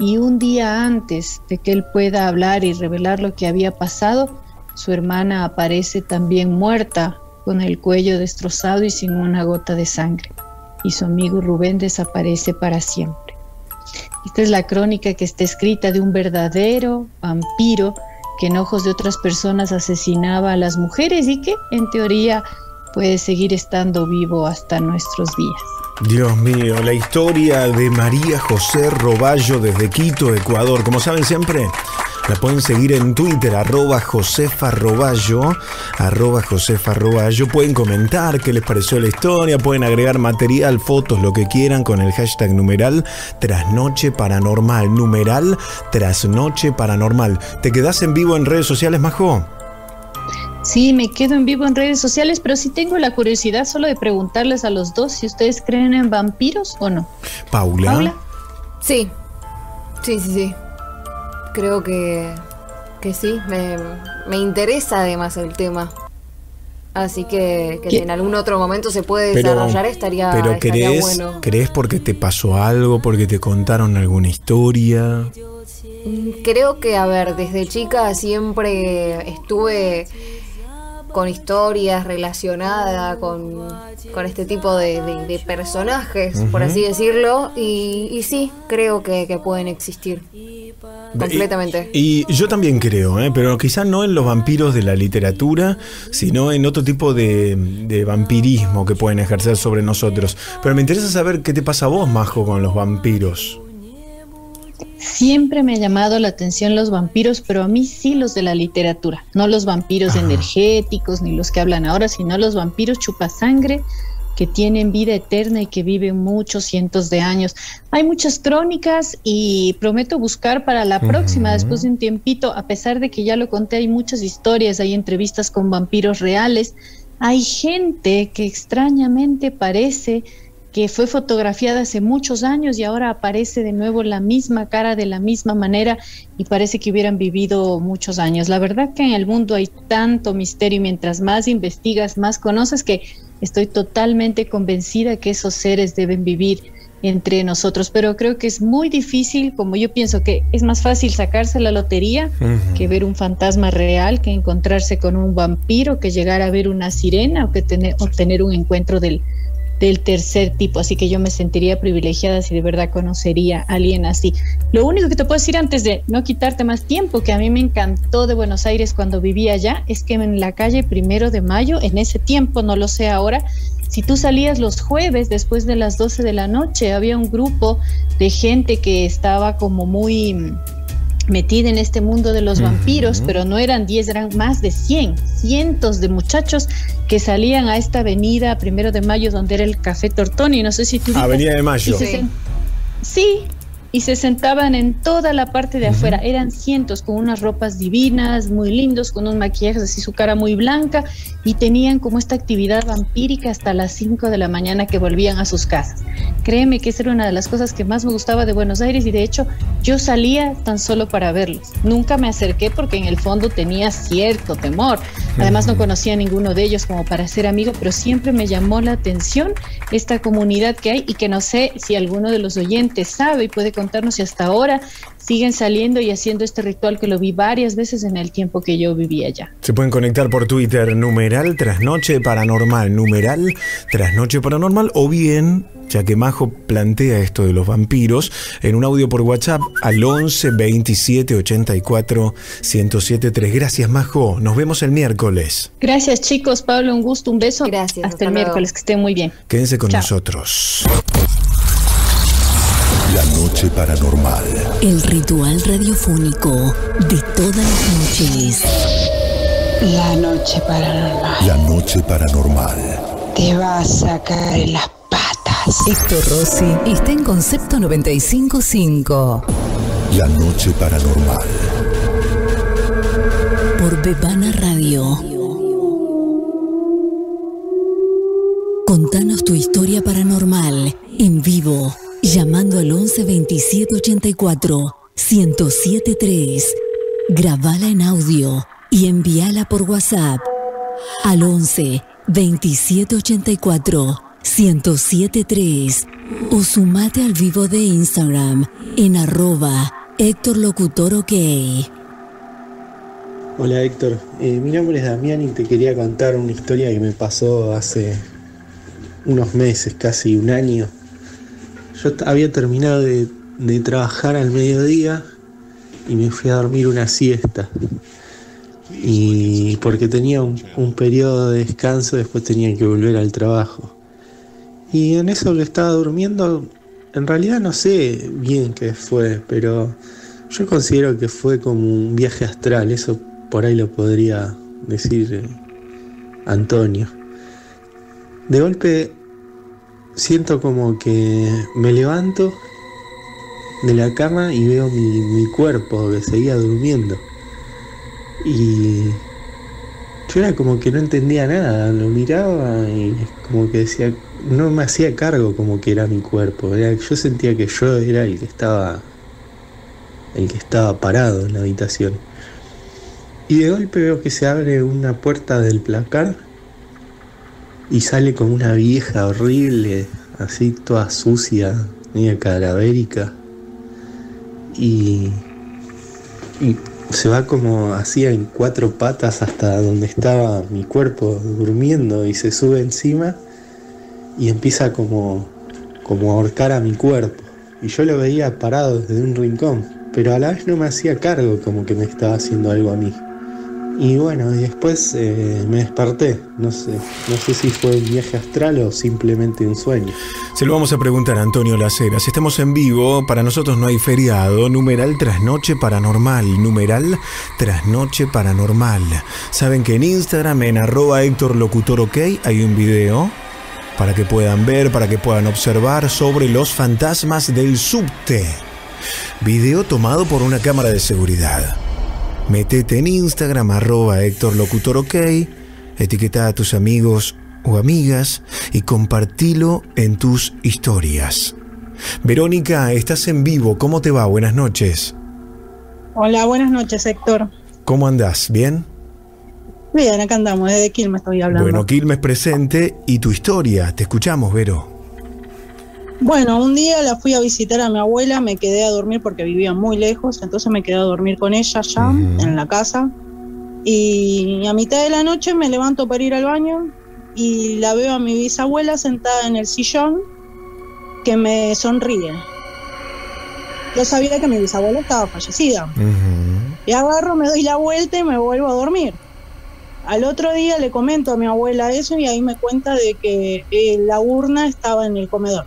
Y un día antes de que él pueda hablar y revelar lo que había pasado, su hermana aparece también muerta, con el cuello destrozado y sin una gota de sangre. Y su amigo Rubén desaparece para siempre. Esta es la crónica que está escrita de un verdadero vampiro que en ojos de otras personas asesinaba a las mujeres y que, en teoría, puede seguir estando vivo hasta nuestros días. Dios mío, la historia de María José Robayo desde Quito, Ecuador. Como saben siempre, la pueden seguir en Twitter, arroba Josefa Robayo, arroba Josefa Robayo. Pueden comentar qué les pareció la historia, pueden agregar material, fotos, lo que quieran con el hashtag numeral Trasnoche Paranormal. Numeral Trasnoche Paranormal. ¿Te quedás en vivo en redes sociales, Majo? Sí, me quedo en vivo en redes sociales, pero sí tengo la curiosidad solo de preguntarles a los dos si ustedes creen en vampiros o no. ¿Paula? ¿Paula? Sí, sí, sí, sí. Creo que, que sí, me, me interesa además el tema. Así que, que en algún otro momento se puede pero, desarrollar, estaría, pero estaría crees, bueno. ¿Crees porque te pasó algo, porque te contaron alguna historia? Creo que, a ver, desde chica siempre estuve con historias relacionadas con, con este tipo de, de, de personajes, uh-huh. por así decirlo, y, y sí, creo que, que pueden existir. Completamente. Y, y yo también creo, ¿eh? Pero quizás no en los vampiros de la literatura, sino en otro tipo de, de vampirismo que pueden ejercer sobre nosotros. Pero me interesa saber qué te pasa a vos, Majo, con los vampiros. Siempre me ha llamado la atención los vampiros, pero a mí sí los de la literatura. No los vampiros ah. energéticos, ni los que hablan ahora, sino los vampiros chupasangre que tienen vida eterna y que viven muchos cientos de años. Hay muchas crónicas y prometo buscar para la próxima, uh-huh. después de un tiempito, a pesar de que ya lo conté, hay muchas historias, hay entrevistas con vampiros reales, hay gente que extrañamente parece que fue fotografiada hace muchos años y ahora aparece de nuevo la misma cara de la misma manera y parece que hubieran vivido muchos años. La verdad que en el mundo hay tanto misterio y mientras más investigas, más conoces, que estoy totalmente convencida que esos seres deben vivir entre nosotros, pero creo que es muy difícil, como yo pienso que es más fácil sacarse la lotería uh-huh. que ver un fantasma real, que encontrarse con un vampiro, que llegar a ver una sirena o que tener, o tener un encuentro del del tercer tipo, así que yo me sentiría privilegiada si de verdad conocería a alguien así. Lo único que te puedo decir antes de no quitarte más tiempo, que a mí me encantó de Buenos Aires cuando vivía allá, es que en la calle Primero de Mayo, en ese tiempo, no lo sé ahora, si tú salías los jueves después de las doce de la noche, había un grupo de gente que estaba como muy metida en este mundo de los vampiros, uh-huh. pero no eran diez, eran más de cien, cientos de muchachos que salían a esta avenida Primero de Mayo, donde era el Café Tortoni, no sé si tú... Avenida dices, de Mayo. Sí. Sen- sí, y se sentaban en toda la parte de uh-huh. afuera, eran cientos, con unas ropas divinas, muy lindos, con unos maquillajes así, su cara muy blanca, y tenían como esta actividad vampírica hasta las cinco de la mañana que volvían a sus casas. Créeme que esa era una de las cosas que más me gustaba de Buenos Aires y de hecho yo salía tan solo para verlos. Nunca me acerqué porque en el fondo tenía cierto temor. Además no conocía a ninguno de ellos como para ser amigo, pero siempre me llamó la atención esta comunidad que hay y que no sé si alguno de los oyentes sabe y puede contarnos si hasta ahora siguen saliendo y haciendo este ritual que lo vi varias veces en el tiempo que yo vivía allá. Se pueden conectar por Twitter, numeral Trasnoche Paranormal, numeral Trasnoche Paranormal, o bien, ya que Majo plantea esto de los vampiros, en un audio por WhatsApp al once veintisiete ochenta y cuatro diez setenta y tres. Gracias, Majo. Nos vemos el miércoles. Gracias, chicos. Pablo, un gusto, un beso. Gracias. Hasta el luego. Miércoles, que estén muy bien. Quédense con Chao. Nosotros. La noche paranormal. El ritual radiofónico de todas las noches. La noche paranormal. La noche paranormal. Te va a sacar las patas. Héctor Rossi está en Concepto noventa y cinco punto cinco. La noche paranormal. Por Bebana Radio. Contanos tu historia paranormal en vivo. Llamando al once veintisiete ochenta y cuatro diez setenta y tres, grabala en audio y envíala por WhatsApp al once veintisiete ochenta y cuatro diez setenta y tres o sumate al vivo de Instagram en arroba Héctor Locutor OK. Hola Héctor, eh, mi nombre es Damián y te quería contar una historia que me pasó hace unos meses, casi un año. Yo había terminado de, de trabajar al mediodía y me fui a dormir una siesta. Y porque tenía un, un periodo de descanso, después tenía que volver al trabajo. Y en eso que estaba durmiendo, en realidad no sé bien qué fue, pero yo considero que fue como un viaje astral. Eso por ahí lo podría decir Antonio. De golpe siento como que me levanto de la cama y veo mi, mi cuerpo que seguía durmiendo. Y yo era como que no entendía nada, lo miraba y como que decía, no me hacía cargo como que era mi cuerpo. Era, yo sentía que yo era el que estaba, el que estaba parado en la habitación. Y de golpe veo que se abre una puerta del placar y sale como una vieja horrible, así toda sucia, media cadavérica. Y, y se va como así en cuatro patas hasta donde estaba mi cuerpo durmiendo y se sube encima y empieza como, como a ahorcar a mi cuerpo. Y yo lo veía parado desde un rincón, pero a la vez no me hacía cargo, como que me estaba haciendo algo a mí. Y bueno, después eh, me desperté. No sé, no sé si fue un viaje astral o simplemente un sueño. Se lo vamos a preguntar a Antonio Laceras. Estamos en vivo, para nosotros no hay feriado. Numeral Trasnoche Paranormal. Numeral Trasnoche Paranormal. Saben que en Instagram, en arroba Héctor Locutor OK, hay un video para que puedan ver, para que puedan observar sobre los fantasmas del subte. Video tomado por una cámara de seguridad. Metete en Instagram, arroba Héctor Locutor OK, etiqueta a tus amigos o amigas y compartilo en tus historias. Verónica, estás en vivo. ¿Cómo te va? Buenas noches. Hola, buenas noches, Héctor. ¿Cómo andás? ¿Bien? Bien, acá andamos, desde Quilmes estoy hablando. Bueno, Quilmes presente y tu historia. Te escuchamos, Vero. Bueno, un día la fui a visitar a mi abuela, me quedé a dormir porque vivía muy lejos, entonces me quedé a dormir con ella ya, uh-huh, en la casa. Y a mitad de la noche me levanto para ir al baño y la veo a mi bisabuela sentada en el sillón, que me sonríe. Yo sabía que mi bisabuela estaba fallecida. Uh-huh. Y agarro, me doy la vuelta y me vuelvo a dormir. Al otro día le comento a mi abuela eso y ahí me cuenta de que eh, la urna estaba en el comedor.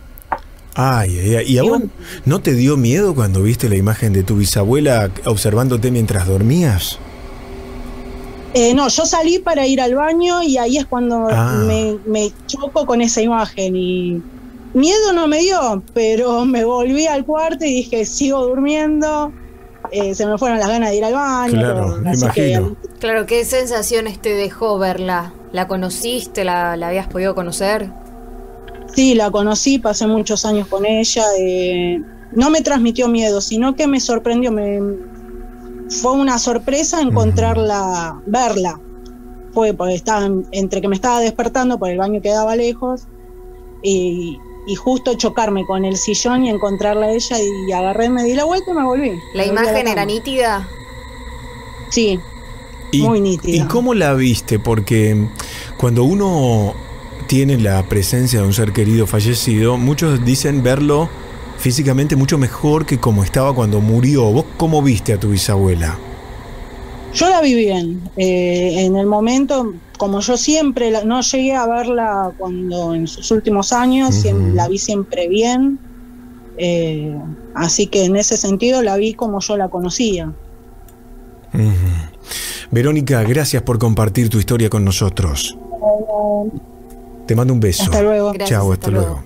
Ay, ay, ay. ¿Y, y a vos bueno, no te dio miedo cuando viste la imagen de tu bisabuela observándote mientras dormías? Eh, no, yo salí para ir al baño y ahí es cuando ah. me, me choco con esa imagen y... Miedo no me dio, pero me volví al cuarto y dije, sigo durmiendo, eh, se me fueron las ganas de ir al baño. Claro, me imagino. Que... Claro, ¿qué sensaciones te dejó verla? ¿La conociste? ¿La, la habías podido conocer? Sí, la conocí, pasé muchos años con ella, eh, no me transmitió miedo, sino que me sorprendió, me... fue una sorpresa encontrarla, uh-huh, verla. Fue porque estaba, entre que me estaba despertando, por el baño quedaba lejos, y... Y justo chocarme con el sillón y encontrarla a ella y agarré, me di la vuelta y me volví. ¿La imagen era nítida? Sí, muy nítida. ¿Y cómo la viste? Porque cuando uno tiene la presencia de un ser querido fallecido, muchos dicen verlo físicamente mucho mejor que como estaba cuando murió. ¿Vos cómo viste a tu bisabuela? Yo la vi bien. Eh, en el momento... Como yo siempre, la, no llegué a verla cuando en sus últimos años, uh-huh, siempre, la vi siempre bien, eh, así que en ese sentido la vi como yo la conocía. Uh-huh. Verónica, gracias por compartir tu historia con nosotros. Uh-huh. Te mando un beso. Hasta luego. Chao, hasta, hasta luego. luego.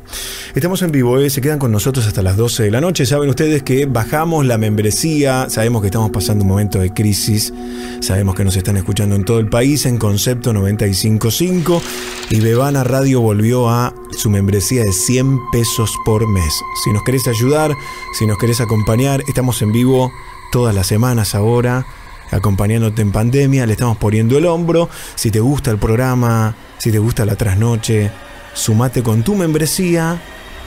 Estamos en vivo, ¿eh? Se quedan con nosotros hasta las doce de la noche. Saben ustedes que bajamos la membresía. Sabemos que estamos pasando un momento de crisis. Sabemos que nos están escuchando en todo el país, en Concepto noventa y cinco punto cinco. Y Bebana Radio volvió a su membresía de cien pesos por mes. Si nos querés ayudar, si nos querés acompañar, estamos en vivo todas las semanas ahora, acompañándote en pandemia, le estamos poniendo el hombro. Si te gusta el programa, si te gusta la trasnoche, sumate con tu membresía,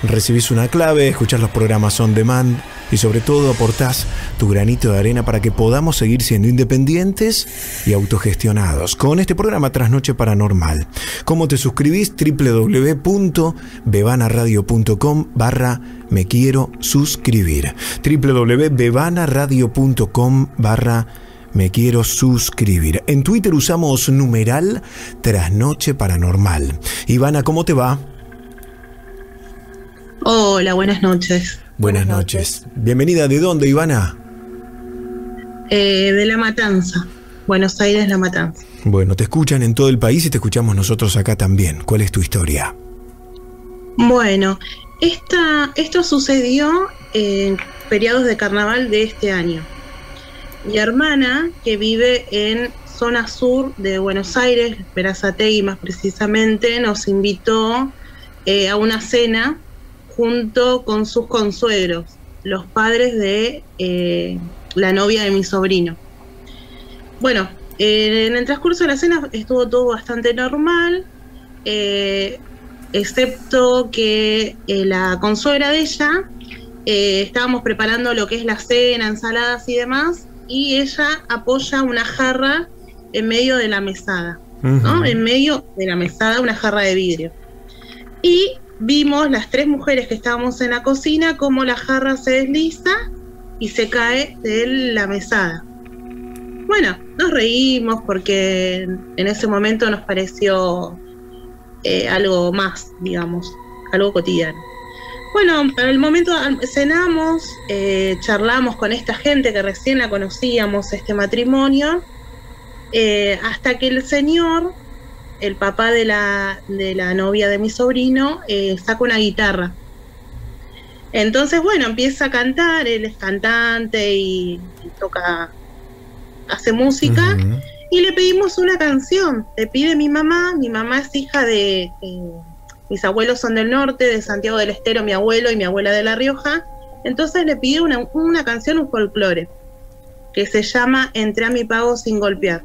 recibís una clave, escuchás los programas on demand y sobre todo aportás tu granito de arena para que podamos seguir siendo independientes y autogestionados con este programa Trasnoche Paranormal. ¿Cómo te suscribís? www.bebanaradio.com barra me quiero suscribir. www.bebanaradio.com barra Me quiero suscribir. En Twitter usamos numeral Trasnoche Paranormal. Ivana, ¿cómo te va? Hola, buenas noches. Buenas, buenas noches. noches. Bienvenida. ¿De dónde, Ivana? Eh, de La Matanza. Buenos Aires, La Matanza. Bueno, te escuchan en todo el país y te escuchamos nosotros acá también. ¿Cuál es tu historia? Bueno, esta, esto sucedió en periodos de carnaval de este año. Mi hermana, que vive en zona sur de Buenos Aires, Berazategui más precisamente, nos invitó eh, a una cena junto con sus consuegros, los padres de eh, la novia de mi sobrino. Bueno, eh, en el transcurso de la cena estuvo todo bastante normal, eh, excepto que eh, la consuegra de ella, eh, estábamos preparando lo que es la cena, ensaladas y demás, y ella apoya una jarra en medio de la mesada, uh-huh, ¿no? En medio de la mesada, una jarra de vidrio. Y vimos las tres mujeres que estábamos en la cocina cómo la jarra se desliza y se cae de la mesada. Bueno, nos reímos porque en ese momento nos pareció eh, algo más, digamos, algo cotidiano. Bueno, en el momento cenamos, eh, charlamos con esta gente que recién la conocíamos, este matrimonio, eh, hasta que el señor el papá de la, de la novia de mi sobrino eh, saca una guitarra. Entonces, bueno, empieza a cantar, él es cantante y, y toca, hace música, uh-huh. y le pedimos una canción, le pide mi mamá, mi mamá es hija de, eh, mis abuelos son del norte, de Santiago del Estero, mi abuelo y mi abuela de La Rioja, entonces le pidió una, una canción, un folclore, que se llama Entré a mi pago sin golpear.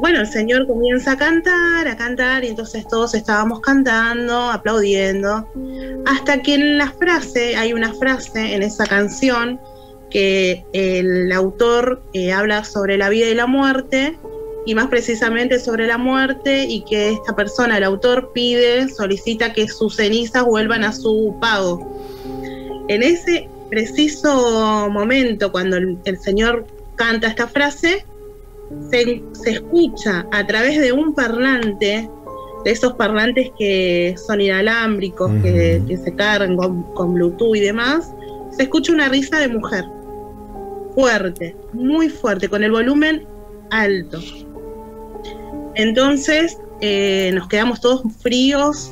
Bueno, el señor comienza a cantar, a cantar, y entonces todos estábamos cantando, aplaudiendo, hasta que en la frase, hay una frase en esa canción que el autor eh, habla sobre la vida y la muerte, y más precisamente sobre la muerte, y que esta persona, el autor, pide, solicita que sus cenizas vuelvan a su pago. En ese preciso momento, cuando el, el señor canta esta frase, Se, se escucha a través de un parlante, de esos parlantes que son inalámbricos, uh-huh. que, que se cargan con, con Bluetooth y demás, se escucha una risa de mujer, fuerte, muy fuerte, con el volumen alto. Entonces eh, nos quedamos todos fríos.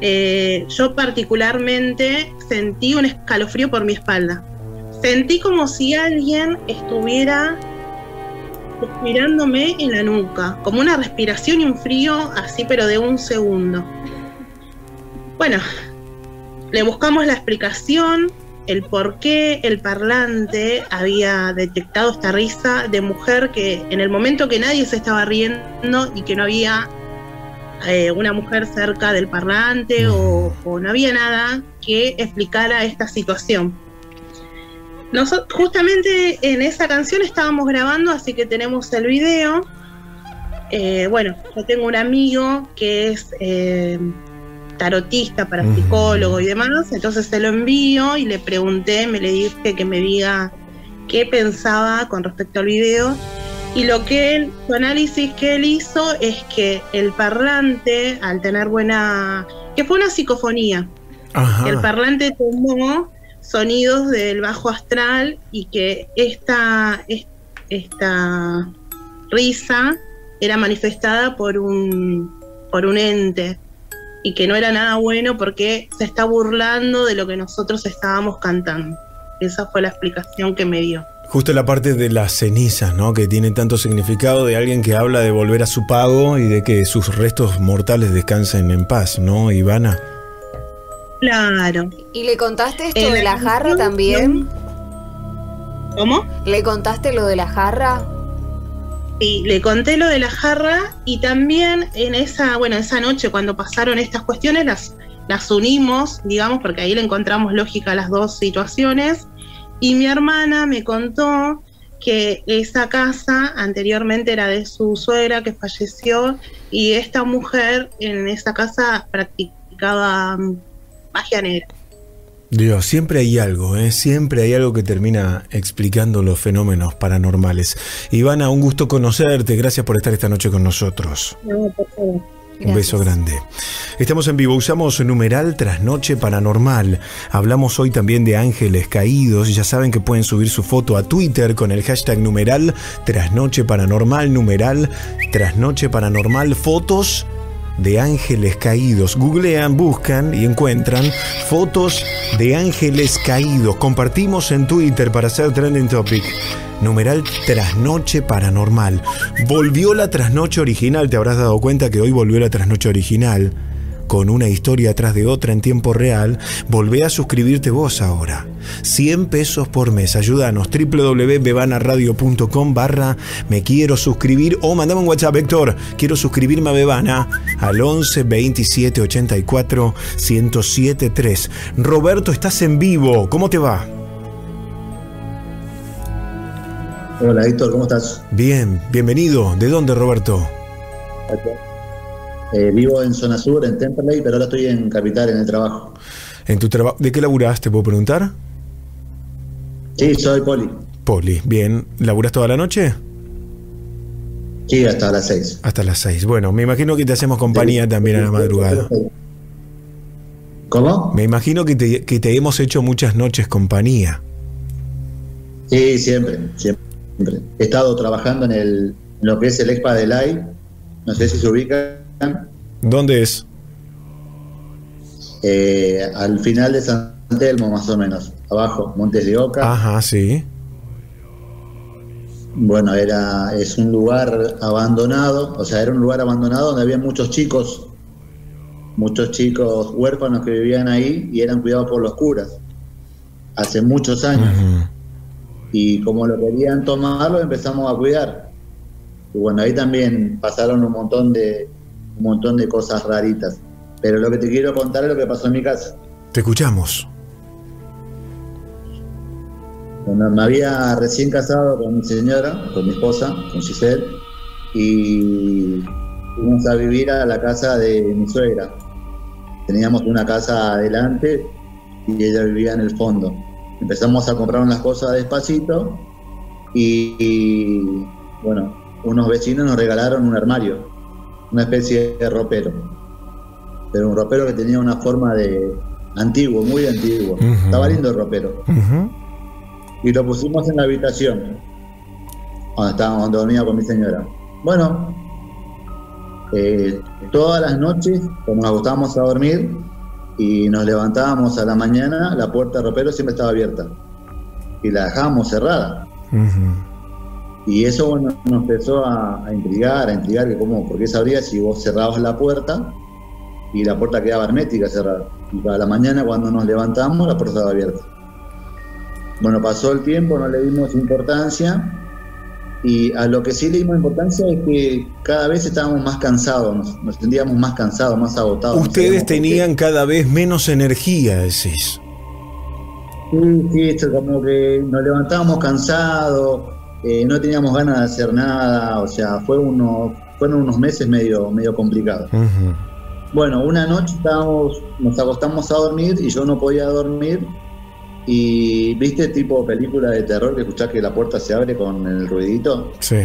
eh, yo particularmente sentí un escalofrío por mi espalda, sentí como si alguien estuviera respirándome en la nuca, como una respiración y un frío así, pero de un segundo. Bueno, le buscamos la explicación, el por qué el parlante había detectado esta risa de mujer, que en el momento que nadie se estaba riendo y que no había eh, una mujer cerca del parlante o, o no había nada que explicara esta situación. Nosotros, justamente en esa canción estábamos grabando, así que tenemos el video. Eh, bueno, yo tengo un amigo que es eh, tarotista, parapsicólogo y demás, entonces se lo envío y le pregunté, me le dije que me diga qué pensaba con respecto al video. Y lo que él, su análisis que él hizo es que el parlante, al tener buena... que fue una psicofonía. Ajá. El parlante tomó sonidos del bajo astral y que esta, esta risa era manifestada por un, por un ente y que no era nada bueno porque se está burlando de lo que nosotros estábamos cantando. Esa fue la explicación que me dio. Justo la parte de las cenizas, ¿no? Que tiene tanto significado, de alguien que habla de volver a su pago y de que sus restos mortales descansen en paz, ¿no, Ivana? Claro. ¿Y le contaste esto de la jarra también? ¿Cómo? ¿Le contaste lo de la jarra? Sí, le conté lo de la jarra y también en esa, bueno, esa noche cuando pasaron estas cuestiones las, las unimos, digamos, porque ahí le encontramos lógica a las dos situaciones. Y mi hermana me contó que esa casa anteriormente era de su suegra que falleció y esta mujer en esa casa practicaba magia negra. Dios, siempre hay algo, ¿eh? Siempre hay algo que termina explicando los fenómenos paranormales. Ivana, un gusto conocerte, gracias por estar esta noche con nosotros. No, por favor. Gracias. Un beso grande. Estamos en vivo, usamos numeral Trasnoche Paranormal. Hablamos hoy también de ángeles caídos. Ya saben que pueden subir su foto a Twitter con el hashtag numeral Trasnoche Paranormal, numeral Trasnoche Paranormal, fotos de ángeles caídos. Googlean, buscan y encuentran fotos de ángeles caídos. Compartimos en Twitter para hacer trending topic. Numeral Trasnoche Paranormal. Volvió la trasnoche original. Te habrás dado cuenta que hoy volvió la trasnoche original, con una historia atrás de otra en tiempo real. Volvé a suscribirte vos ahora. cien pesos por mes. Ayúdanos. www.bebanaradio.com barra me quiero suscribir. O mandame un WhatsApp, Héctor. Quiero suscribirme a Bebana al once veintisiete ochenta y cuatro diez setenta y tres. Roberto, estás en vivo. ¿Cómo te va? Hola, Héctor. ¿Cómo estás? Bien. Bienvenido. ¿De dónde, Roberto? Gracias. Eh, vivo en zona sur, en Temperley, pero ahora estoy en Capital, en el trabajo. ¿En tu trabajo? ¿De qué laburás? ¿Te puedo preguntar? Sí, soy poli. Poli, bien. ¿Laburás toda la noche? Sí, hasta las seis. Hasta las seis. Bueno, me imagino que te hacemos compañía sí, también sí, a la madrugada. Sí, sí, sí. ¿Cómo? Me imagino que te, que te hemos hecho muchas noches compañía. Sí, siempre, siempre. He estado trabajando en, el, en lo que es el E X P A del A I. No sé si se ubican. ¿Dónde es? Eh, al final de San Telmo, más o menos. Abajo, Montes de Oca. Ajá, sí. Bueno, era, es un lugar abandonado, o sea, era un lugar abandonado donde había muchos chicos, muchos chicos huérfanos que vivían ahí y eran cuidados por los curas hace muchos años. Uh-huh. Y como lo querían tomar, lo empezamos a cuidar. Y bueno, ahí también pasaron un montón de, un montón de cosas raritas. Pero lo que te quiero contar es lo que pasó en mi casa. Te escuchamos. Bueno, me había recién casado con mi señora, con mi esposa, con Giselle, y fuimos a vivir a la casa de mi suegra. Teníamos una casa adelante y ella vivía en el fondo. Empezamos a comprar unas cosas despacito y, y bueno, unos vecinos nos regalaron un armario, una especie de ropero, pero un ropero que tenía una forma de antiguo, muy antiguo. Uh-huh. Estaba lindo el ropero. Uh-huh. Y lo pusimos en la habitación donde estábamos, donde dormía con mi señora. Bueno, eh, todas las noches, como nos acostábamos a dormir y nos levantábamos a la mañana, la puerta del ropero siempre estaba abierta y la dejábamos cerrada. Uh-huh. Y eso, bueno, nos empezó a, a intrigar, a intrigar que cómo, porque sabría si vos cerrabas la puerta y la puerta quedaba hermética cerrada. Y para la mañana cuando nos levantamos la puerta estaba abierta. Bueno, pasó el tiempo, no le dimos importancia, y a lo que sí le dimos importancia es que cada vez estábamos más cansados, nos, nos sentíamos más cansados, más agotados. Ustedes tenían cada vez menos energía, decís. Sí, sí, esto como que nos levantábamos cansados, eh, no teníamos ganas de hacer nada, o sea, fue unos, fueron unos meses medio, medio complicados. Uh-huh. Bueno, una noche estábamos, nos acostamos a dormir y yo no podía dormir. Y viste tipo película de terror que escuchás que la puerta se abre con el ruidito. Sí.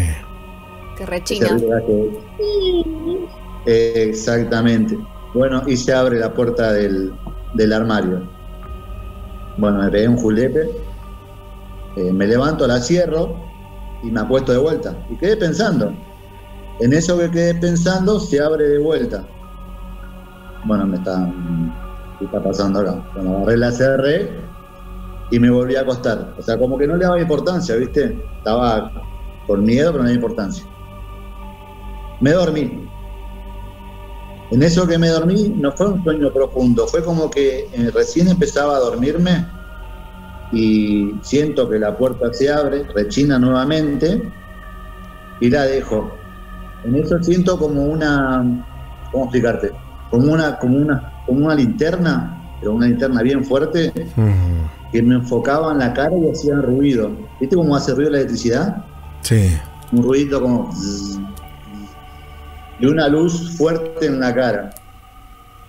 Que rechina. Que... Eh, exactamente. Bueno, y se abre la puerta del, del armario. Bueno, me pegué un julepe. Eh, me levanto, la cierro y me acuesto de vuelta. Y quedé pensando. En eso que quedé pensando, se abre de vuelta. Bueno, me está, ¿qué está pasando acá? Bueno, agarré la cerré. Y me volví a acostar. O sea, como que no le daba importancia, ¿viste? Estaba por miedo, pero no le daba importancia. Me dormí. En eso que me dormí, no fue un sueño profundo. Fue como que recién empezaba a dormirme y siento que la puerta se abre, rechina nuevamente y la dejo. En eso siento como una... ¿Cómo explicarte? Como una, como una, como una linterna, pero una linterna bien fuerte... Mm. Que me enfocaba en la cara y hacían ruido. ¿Viste cómo hace ruido la electricidad? Sí. Un ruido como... Y una luz fuerte en la cara.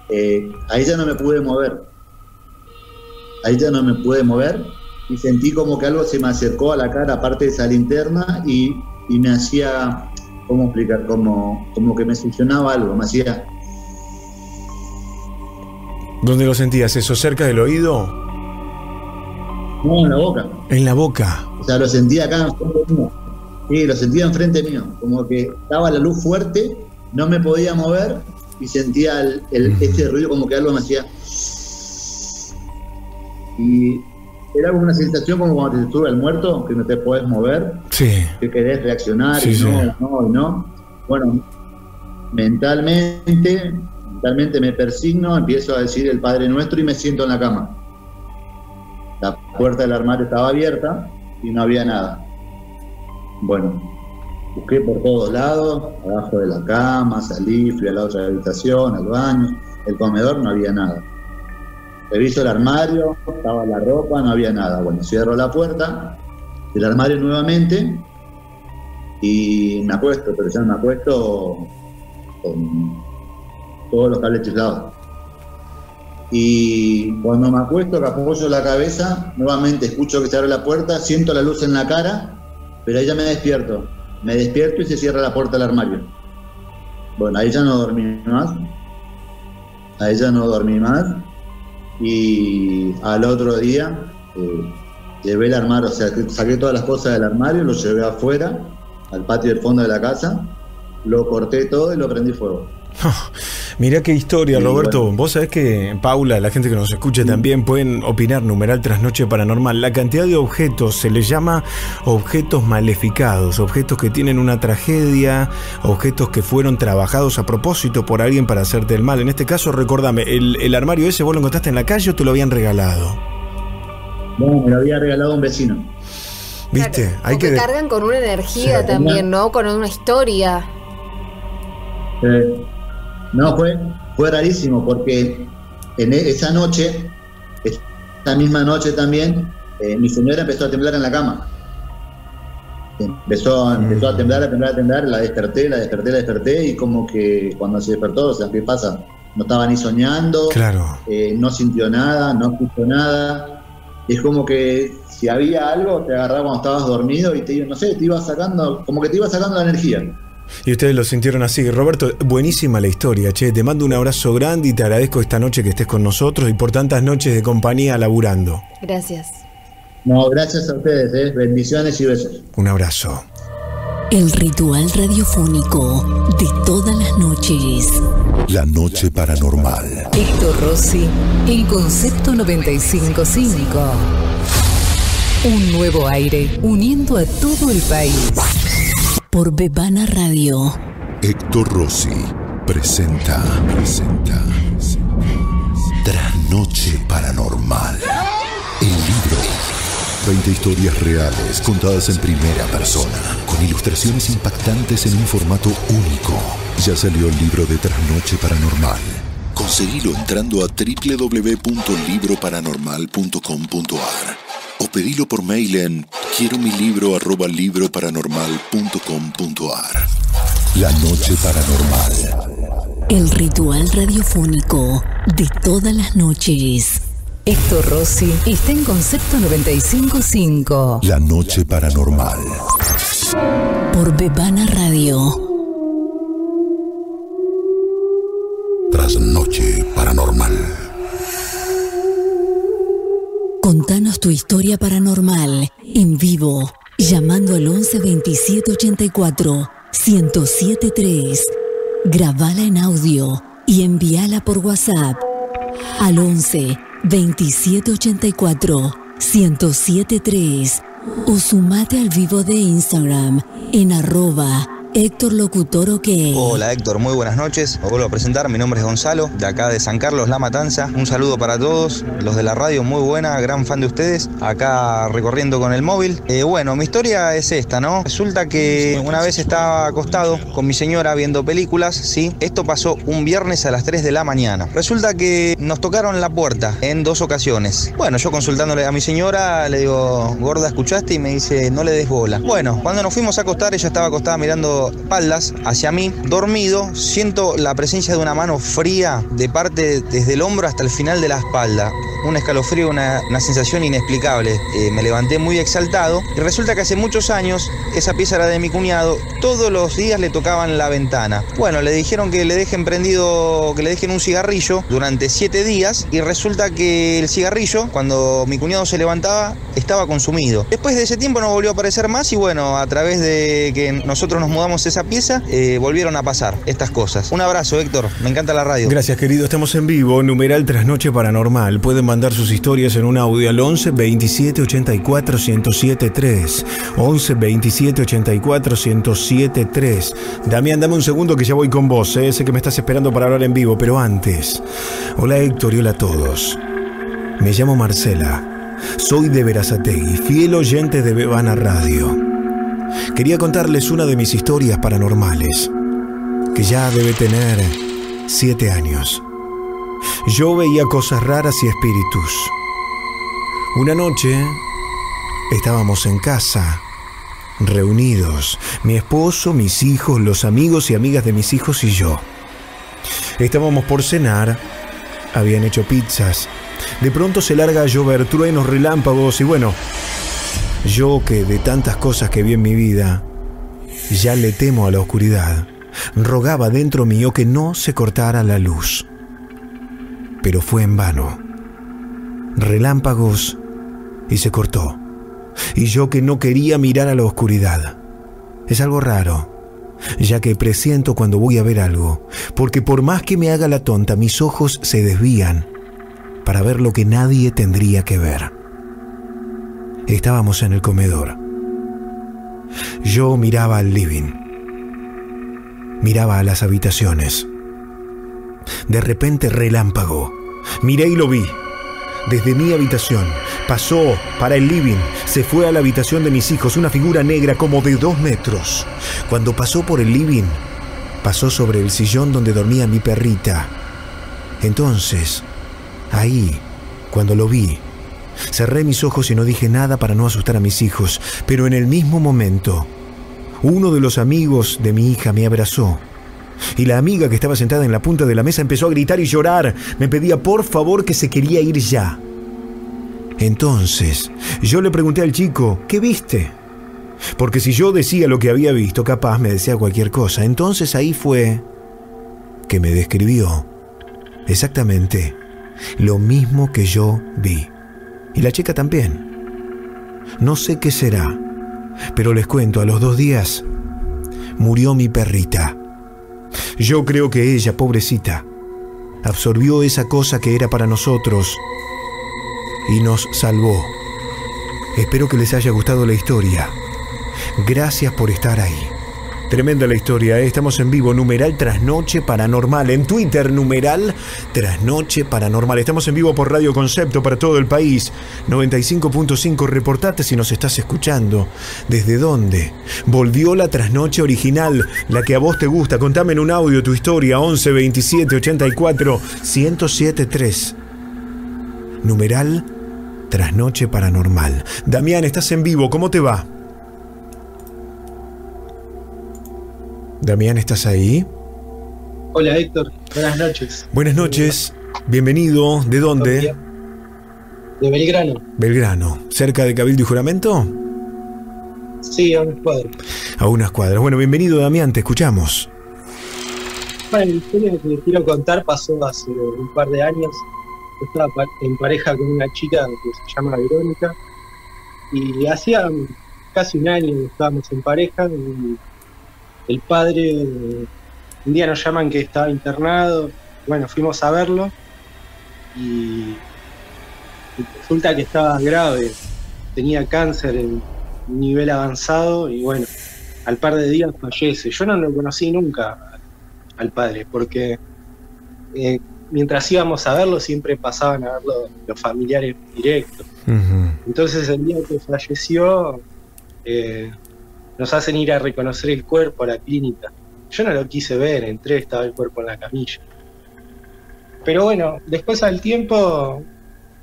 Eh, ahí ya no me pude mover. Ahí ya no me pude mover. Y sentí como que algo se me acercó a la cara, aparte de esa linterna, y, y me hacía... ¿Cómo explicar? Como, como que me succionaba algo, me hacía... ¿Dónde lo sentías? ¿Eso cerca del oído? No, en la boca. En la boca. O sea, lo sentía acá enfrente mío. Sí, lo sentía enfrente mío. Como que estaba la luz fuerte, no me podía mover y sentía el, el, uh-huh. este ruido como que algo me hacía. Y era como una sensación como cuando te sube el muerto, que no te podés mover. Sí. Que querés reaccionar sí, y no, sí. no, y no. Bueno, mentalmente, mentalmente me persigno, empiezo a decir el Padre Nuestro y me siento en la cama. La puerta del armario estaba abierta y no había nada. Bueno, busqué por todos lados, abajo de la cama, salí, fui a la otra habitación, al baño, el comedor, no había nada. Reviso el armario, estaba la ropa, no había nada. Bueno, cierro la puerta del armario nuevamente y me acuesto, pero ya me acuesto con todos los cables chiflados. Y cuando me acuesto, que apoyo la cabeza, nuevamente escucho que se abre la puerta, siento la luz en la cara, pero ahí ya me despierto. Me despierto y se cierra la puerta del armario. Bueno, ahí ya no dormí más. Ahí ya no dormí más. Y al otro día, eh, llevé el armario, o sea, saqué todas las cosas del armario, lo llevé afuera, al patio del fondo de la casa, lo corté todo y lo prendí fuego. Mirá qué historia, sí, Roberto. Bueno. Vos sabés que, Paula, la gente que nos escucha sí. también pueden opinar, numeral Trasnoche Paranormal. La cantidad de objetos, se les llama objetos maleficados, objetos que tienen una tragedia, objetos que fueron trabajados a propósito por alguien para hacerte el mal. En este caso, recordame, ¿el, el armario ese vos lo encontraste en la calle o te lo habían regalado? No, me lo había regalado un vecino. ¿Viste? Claro, hay que... que cargan con una energía sí, también, una... ¿no? Con una historia. Eh, no, fue, fue rarísimo porque en esa noche, esa misma noche también, eh, mi señora empezó a temblar en la cama. Empezó, mm. empezó a temblar, a temblar, a temblar, la desperté, la desperté, la desperté y como que cuando se despertó, o sea, ¿qué pasa? No estaba ni soñando, claro. eh, no sintió nada, no escuchó nada. Es como que si había algo, te agarraba cuando estabas dormido y te no sé, te iba sacando, como que te iba sacando la energía. Y ustedes lo sintieron así. Roberto, buenísima la historia, che. Te mando un abrazo grande y te agradezco esta noche que estés con nosotros y por tantas noches de compañía laburando. Gracias. No, gracias a ustedes, eh. Bendiciones y besos. Un abrazo. El ritual radiofónico de todas las noches. La noche paranormal. Héctor Rossi, el Concepto noventa y cinco punto cinco. Un nuevo aire uniendo a todo el país. Por Bebana Radio. Héctor Rossi presenta, presenta Trasnoche Paranormal. El libro. veinte historias reales contadas en primera persona, con ilustraciones impactantes en un formato único. Ya salió el libro de Trasnoche Paranormal. Conseguilo entrando a w w w punto libroparanormal punto com punto a r. O pedilo por mail en quiero mi libro arroba libroparanormal punto com punto a r. La noche paranormal. El ritual radiofónico de todas las noches. Héctor Rossi está en Concepto noventa y cinco punto cinco. La noche paranormal. Por Bebana Radio. Trasnoche paranormal. Contanos tu historia paranormal, en vivo, llamando al once veintisiete ochenta y cuatro, diez setenta y tres. Grabala en audio y envíala por WhatsApp al once veintisiete ochenta y cuatro, diez setenta y tres o sumate al vivo de Instagram en arroba Héctor Locutor OK. Hola Héctor, muy buenas noches. Me vuelvo a presentar, mi nombre es Gonzalo, de acá de San Carlos, La Matanza. Un saludo para todos, los de la radio, muy buena, gran fan de ustedes. Acá recorriendo con el móvil. Eh, bueno, mi historia es esta, ¿no? Resulta que una vez estaba acostado con mi señora viendo películas, ¿sí? Esto pasó un viernes a las tres de la mañana. Resulta que nos tocaron la puerta en dos ocasiones. Bueno, yo consultándole a mi señora, le digo, gorda, ¿escuchaste? Y me dice, no le des bola. Bueno, cuando nos fuimos a acostar, ella estaba acostada mirando espaldas hacia mí, dormido, siento la presencia de una mano fría de parte desde el hombro hasta el final de la espalda. Un escalofrío, una, una sensación inexplicable. Eh, me levanté muy exaltado y resulta que hace muchos años esa pieza era de mi cuñado. Todos los días le tocaban la ventana. Bueno, le dijeron que le dejen prendido, que le dejen un cigarrillo durante siete días y resulta que el cigarrillo, cuando mi cuñado se levantaba, estaba consumido. Después de ese tiempo no volvió a aparecer más y bueno, a través de que nosotros nos mudamos esa pieza, eh, volvieron a pasar estas cosas. Un abrazo, Héctor. Me encanta la radio. Gracias, querido. Estamos en vivo. Numeral Trasnoche Paranormal. Pueden mandar sus historias en un audio al once veintisiete ochenta y cuatro diez setenta y tres. once veintisiete ochenta y cuatro diez setenta y tres. Damián, dame un segundo que ya voy con vos, ¿eh? Sé que me estás esperando para hablar en vivo, pero antes. Hola, Héctor, y hola a todos. Me llamo Marcela. Soy de Berazategui, fiel oyente de Bebana Radio. Quería contarles una de mis historias paranormales, que ya debe tener siete años. Yo veía cosas raras y espíritus. Una noche, estábamos en casa, reunidos, mi esposo, mis hijos, los amigos y amigas de mis hijos y yo. Estábamos por cenar, habían hecho pizzas. De pronto se larga a llover, truenos, relámpagos y bueno... Yo que de tantas cosas que vi en mi vida, ya le temo a la oscuridad. Rogaba dentro mío que no se cortara la luz. Pero fue en vano. Relámpagos y se cortó. Y yo que no quería mirar a la oscuridad. Es algo raro. ya que presiento cuando voy a ver algo, porque por más que me haga la tonta, mis ojos se desvían para ver lo que nadie tendría que ver. Estábamos en el comedor. Yo miraba al living, miraba a las habitaciones. De repente, relámpago. Miré y lo vi. Desde mi habitación, pasó para el living, se fue a la habitación de mis hijos, una figura negra como de dos metros. Cuando pasó por el living, pasó sobre el sillón donde dormía mi perrita. Entonces, ahí, cuando lo vi, cerré mis ojos y no dije nada para no asustar a mis hijos. Pero en el mismo momento, uno de los amigos de mi hija me abrazó. Y la amiga que estaba sentada en la punta de la mesa empezó a gritar y llorar. Me pedía por favor que se quería ir ya. Entonces, yo le pregunté al chico, ¿qué viste? Porque si yo decía lo que había visto, capaz me decía cualquier cosa. Entonces ahí fue que me describió exactamente lo mismo que yo vi. Y la chica también. No sé qué será, pero les cuento, a los dos días murió mi perrita. Yo creo que ella, pobrecita, absorbió esa cosa que era para nosotros y nos salvó. Espero que les haya gustado la historia. Gracias por estar ahí. Tremenda la historia, ¿eh? Estamos en vivo, numeral Trasnoche Paranormal. En Twitter, numeral Trasnoche Paranormal. Estamos en vivo por Radio Concepto para todo el país. noventa y cinco punto cinco, reportate si nos estás escuchando. ¿Desde dónde? Volvió la Trasnoche original, la que a vos te gusta. Contame en un audio tu historia, once veintisiete ochenta y cuatro diez setenta y tres. Numeral Trasnoche Paranormal. Damián, estás en vivo, ¿cómo te va? Damián, ¿estás ahí? Hola, Héctor. Buenas noches. Buenas noches. Bienvenido. ¿De dónde? De Belgrano. Belgrano. ¿Cerca de Cabildo y Juramento? Sí, a unas cuadras. A unas cuadras. Bueno, bienvenido, Damián. Te escuchamos. Bueno, la historia que les quiero contar pasó hace un par de años. Estaba en pareja con una chica que se llama Verónica. Y hacía casi un año que estábamos en pareja y... el padre, un día nos llaman que estaba internado, bueno, fuimos a verlo y resulta que estaba grave, tenía cáncer en nivel avanzado y bueno, al par de días fallece. Yo no lo conocí nunca al padre porque eh, mientras íbamos a verlo siempre pasaban a verlo los familiares directos. Uh-huh. Entonces el día que falleció... Eh, nos hacen ir a reconocer el cuerpo a la clínica. Yo no lo quise ver, entré, estaba el cuerpo en la camilla. Pero bueno, después al tiempo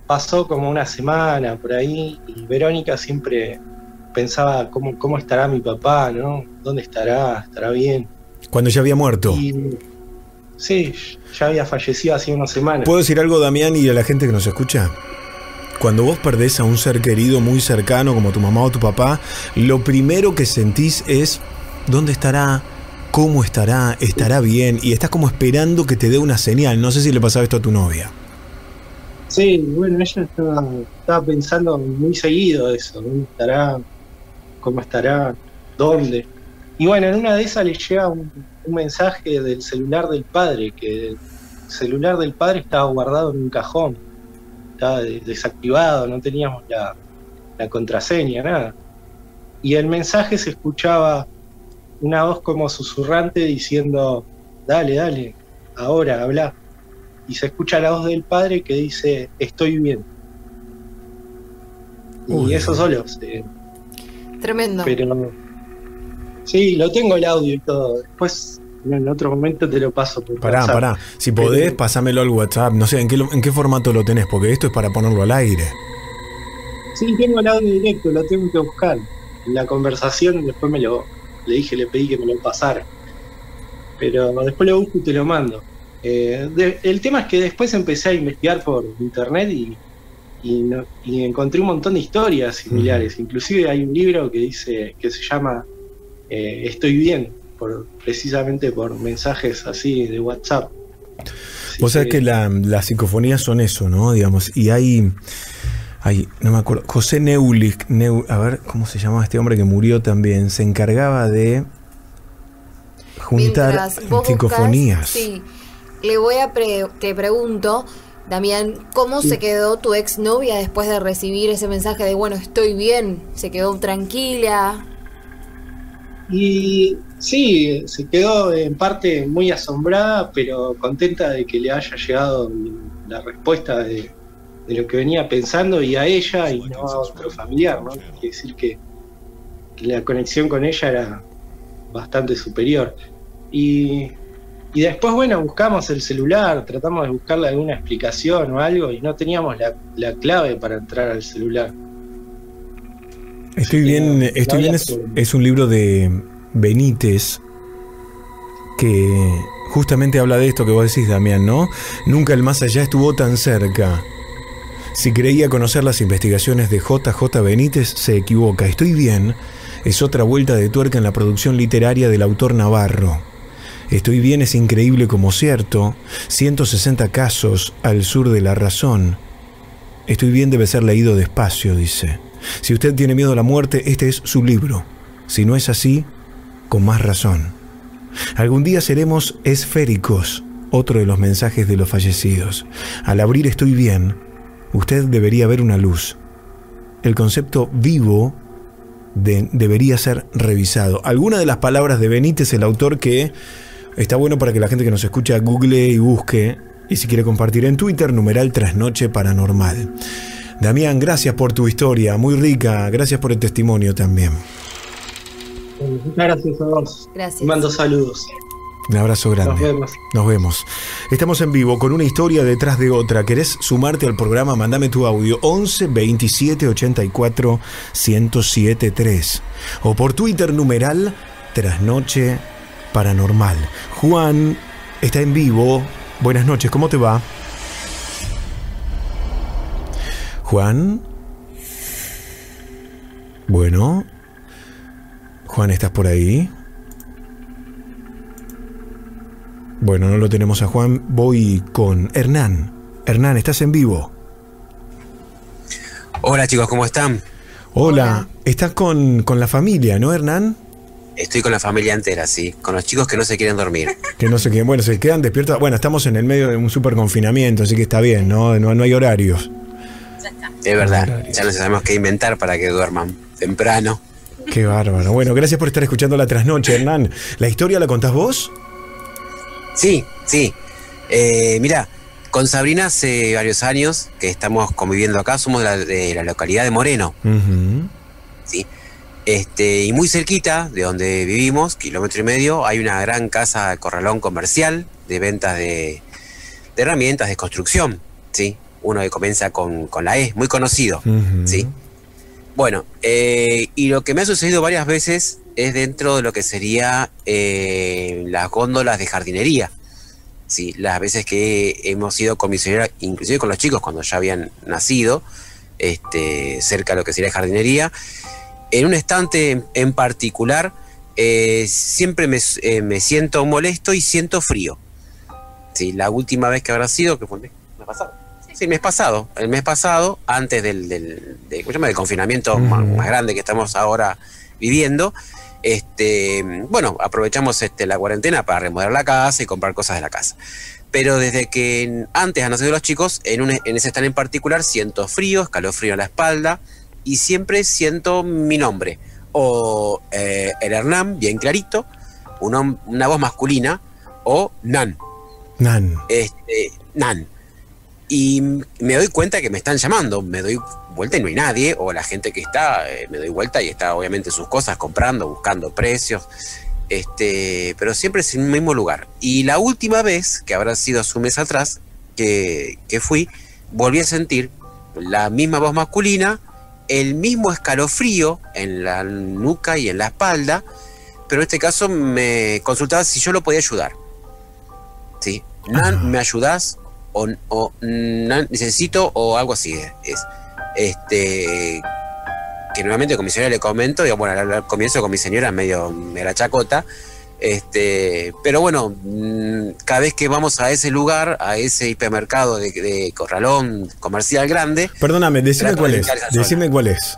pasó como una semana por ahí y Verónica siempre pensaba cómo, cómo estará mi papá, ¿no? ¿Dónde estará? ¿Estará bien? Cuando ya había muerto. Y, sí, ya había fallecido hace unas semanas. ¿Puedo decir algo, Damián, y a la gente que nos escucha? Cuando vos perdés a un ser querido muy cercano como tu mamá o tu papá, lo primero que sentís es ¿dónde estará? ¿Cómo estará? ¿Estará bien? Y estás como esperando que te dé una señal. No sé si le pasaba esto a tu novia. Sí, bueno, ella estaba, estaba pensando muy seguido eso. ¿Dónde estará? ¿Cómo estará? ¿Dónde? Y bueno, en una de esas le llega un, un mensaje del celular del padre, que el celular del padre estaba guardado en un cajón. Estaba desactivado, no teníamos la, la contraseña, nada. Y el mensaje se escuchaba una voz como susurrante diciendo, dale, dale, ahora, habla. Y se escucha la voz del padre que dice, estoy bien. Uy. Y eso solo. Eh. Tremendo. Pero, sí, lo tengo el audio y todo. Después... en otro momento te lo paso por pará, WhatsApp. Pará, si podés, pásamelo al WhatsApp. No sé, ¿en qué, lo, ¿en qué formato lo tenés? Porque esto es para ponerlo al aire. Sí, tengo el audio directo, lo tengo que buscar. En la conversación después me lo... le dije, le pedí que me lo pasara. Pero después lo busco y te lo mando. Eh, de, el tema es que después empecé a investigar por internet y, y, no, y encontré un montón de historias similares. Uh-huh. Inclusive hay un libro que dice que se llama eh, Estoy Bien. Por, precisamente por mensajes así de WhatsApp. Así vos sabés que, que la, las psicofonías son eso, ¿no? Digamos, y hay, hay no me acuerdo, José Neulich, Neu, a ver, ¿cómo se llamaba este hombre que murió también? Se encargaba de juntar psicofonías. Buscas, sí. Le voy a pre te pregunto, Damián, ¿cómo se quedó tu exnovia después de recibir ese mensaje de, bueno, estoy bien? ¿Se quedó tranquila? Y sí, se quedó en parte muy asombrada, pero contenta de que le haya llegado la respuesta de, de lo que venía pensando, y a ella y no a otro familiar, ¿no? Quiere decir que la conexión con ella era bastante superior. Y... Y después, bueno, buscamos el celular, tratamos de buscarle alguna explicación o algo y no teníamos la, la clave para entrar al celular. Estoy bien, eh, estoy bien es, es un libro de Benítez que justamente habla de esto que vos decís, Damián, ¿no? Nunca el más allá estuvo tan cerca. Si creía conocer las investigaciones de J J Benítez, se equivoca. Estoy bien es otra vuelta de tuerca en la producción literaria del autor navarro. Estoy bien es increíble como cierto, ciento sesenta casos al sur de la razón. Estoy bien debe ser leído despacio, dice. Si usted tiene miedo a la muerte, este es su libro. Si no es así, con más razón. Algún día seremos esféricos, otro de los mensajes de los fallecidos. Al abrir Estoy bien, usted debería ver una luz. El concepto vivo de, debería ser revisado. Alguna de las palabras de Benítez, el autor, que... Está bueno para que la gente que nos escucha google y busque, y si quiere compartir en Twitter, numeral Trasnoche Paranormal. Damián, gracias por tu historia, muy rica, gracias por el testimonio también. Gracias a vos. Gracias. Mando saludos. Un abrazo grande. Nos vemos. Nos vemos. Estamos en vivo con una historia detrás de otra. ¿Querés sumarte al programa? Mándame tu audio once veintisiete ochenta y cuatro diez setenta y tres o por Twitter, numeral Trasnoche Paranormal. Juan está en vivo. Buenas noches, ¿cómo te va? Juan. Bueno. Juan, ¿estás por ahí? Bueno, no lo tenemos a Juan. Voy con Hernán. Hernán, ¿estás en vivo? Hola, chicos, ¿cómo están? Hola. Hola. Estás con, con la familia, ¿no, Hernán? Estoy con la familia entera, sí. Con los chicos que no se quieren dormir. Que no se quieren, bueno, se quedan despiertos. Bueno, estamos en el medio de un super confinamiento, así que está bien, ¿no? No, no hay horarios. Ya está. Es verdad, no ya no sabemos qué inventar para que duerman temprano. Qué bárbaro. Bueno, gracias por estar escuchando La Trasnoche, Hernán. ¿La historia la contás vos? Sí, sí. Eh, mirá, con Sabrina hace varios años que estamos conviviendo acá. Somos de la, de la localidad de Moreno. Uh-huh. Sí. Este, y muy cerquita de donde vivimos, kilómetro y medio, hay una gran casa de corralón comercial de ventas de, de herramientas de construcción, ¿sí? Uno que comienza con, con la E, muy conocido, uh-huh. ¿Sí? Bueno, eh, y lo que me ha sucedido varias veces es dentro de lo que sería eh, las góndolas de jardinería, ¿sí? Las veces que hemos sido comisioneros, inclusive con los chicos cuando ya habían nacido, este, cerca de lo que sería jardinería. En un estante en particular, eh, siempre me, eh, me siento molesto y siento frío. Sí, la última vez que habrá sido, que fue el mes pasado. Sí, el mes pasado. El mes pasado, antes del, del, del, ¿cómo se llama? Del confinamiento mm. más, más grande que estamos ahora viviendo. Este, bueno, aprovechamos este, la cuarentena para remodelar la casa y comprar cosas de la casa. Pero desde que antes han nacido los chicos, en, un, en ese estante en particular, siento frío, escalofrío en la espalda. Y siempre siento mi nombre, o eh, el Hernán, bien clarito, una, una voz masculina, o Nan. Nan. Este, Nan. Y me doy cuenta que me están llamando, me doy vuelta y no hay nadie, o la gente que está, eh, me doy vuelta y está obviamente sus cosas, comprando, buscando precios, este, pero siempre es en el mismo lugar. Y la última vez, que habrá sido hace un mes atrás, que, que fui, volví a sentir la misma voz masculina, el mismo escalofrío en la nuca y en la espalda, pero en este caso me consultaba si yo lo podía ayudar. ¿Sí? Nan, ¿me ayudás? O, o Nan, necesito, o algo así. Es, este, que nuevamente con mi señora le comento, digo, bueno, al, al comienzo con mi señora medio me la chacota, este, pero bueno, cada vez que vamos a ese lugar, a ese hipermercado de, de corralón comercial grande. Perdóname, decime cuál es. Decime cuál es.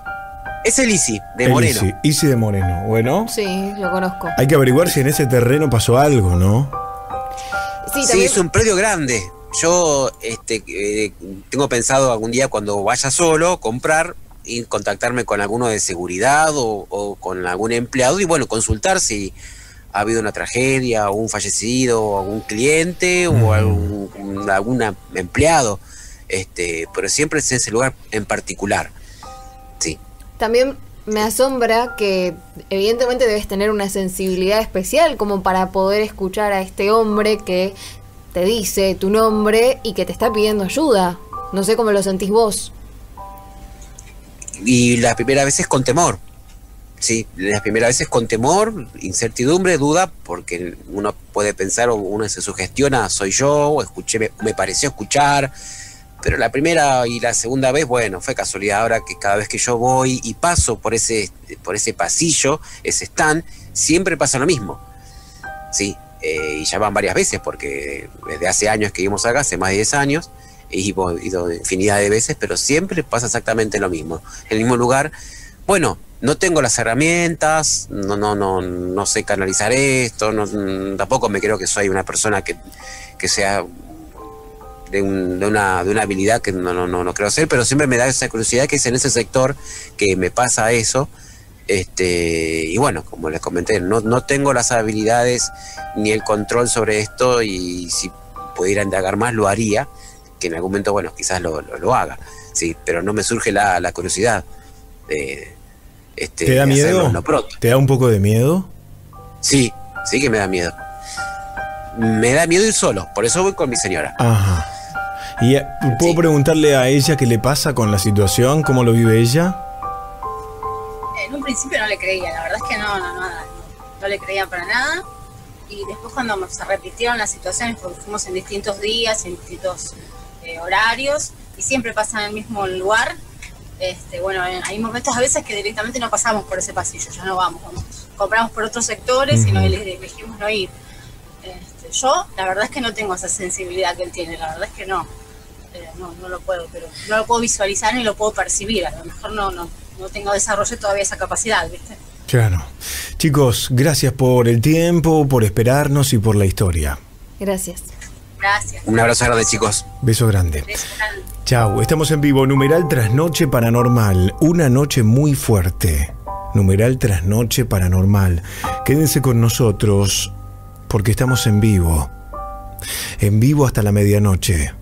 Es el I C I de el Moreno. I C I, I C I de Moreno, bueno. Sí, lo conozco. Hay que averiguar si en ese terreno pasó algo, ¿no? Sí, sí, es un predio grande. Yo este, eh, tengo pensado algún día cuando vaya solo, comprar y contactarme con alguno de seguridad o, o con algún empleado y bueno, consultar si ha habido una tragedia, o un fallecido, o algún cliente mm. o algún, un, algún empleado. Este, pero siempre es en ese lugar en particular. Sí. También me asombra que evidentemente debes tener una sensibilidad especial como para poder escuchar a este hombre que te dice tu nombre y que te está pidiendo ayuda. No sé cómo lo sentís vos. Y las primeras veces con temor. Sí, las primeras veces con temor, incertidumbre, duda, porque uno puede pensar o uno se sugestiona, soy yo, o escuché, me, me pareció escuchar. Pero la primera y la segunda vez, bueno, fue casualidad. Ahora que cada vez que yo voy y paso por ese, por ese pasillo, ese stand, siempre pasa lo mismo. Sí, eh, y ya van varias veces, porque desde hace años que vivimos acá, hace más de diez años, y hemos ido infinidad de veces, pero siempre pasa exactamente lo mismo. En el mismo lugar, bueno, no tengo las herramientas, no, no, no, no sé canalizar esto, no, tampoco me creo que soy una persona que, que sea... De, un, de, una, de una habilidad que no, no, no, no creo ser, pero siempre me da esa curiosidad que es en ese sector que me pasa eso. Este, y bueno, como les comenté, no, no tengo las habilidades ni el control sobre esto y si pudiera indagar más lo haría, que en algún momento, bueno, quizás lo, lo, lo haga, sí, pero no me surge la, la curiosidad. De, este, ¿Te da de miedo? ¿Te da un poco de miedo? Sí, sí que me da miedo. Me da miedo ir solo, por eso voy con mi señora. Ajá. ¿Y puedo sí. preguntarle a ella qué le pasa con la situación? ¿Cómo lo vive ella? En un principio no le creía, la verdad es que no, no, no, no, no le creía para nada. Y después cuando se repitieron las situaciones, porque fuimos en distintos días, en distintos eh, horarios, y siempre pasa en el mismo lugar. Este, bueno, hay momentos a veces que directamente no pasamos por ese pasillo, ya no vamos, vamos. Compramos por otros sectores uh-huh. y no elegimos no ir. Este, yo, la verdad es que no tengo esa sensibilidad que él tiene, la verdad es que no, eh, no, no lo puedo, pero no lo puedo visualizar ni lo puedo percibir, a lo mejor no, no, no tengo desarrollo todavía esa capacidad, ¿viste? Claro. Chicos, gracias por el tiempo, por esperarnos y por la historia. Gracias. Gracias. Un abrazo grande, chicos. Beso grande. Beso grande. Chau, estamos en vivo, numeral Trasnoche Paranormal, una noche muy fuerte, numeral Trasnoche Paranormal. Quédense con nosotros. Porque estamos en vivo, en vivo hasta la medianoche.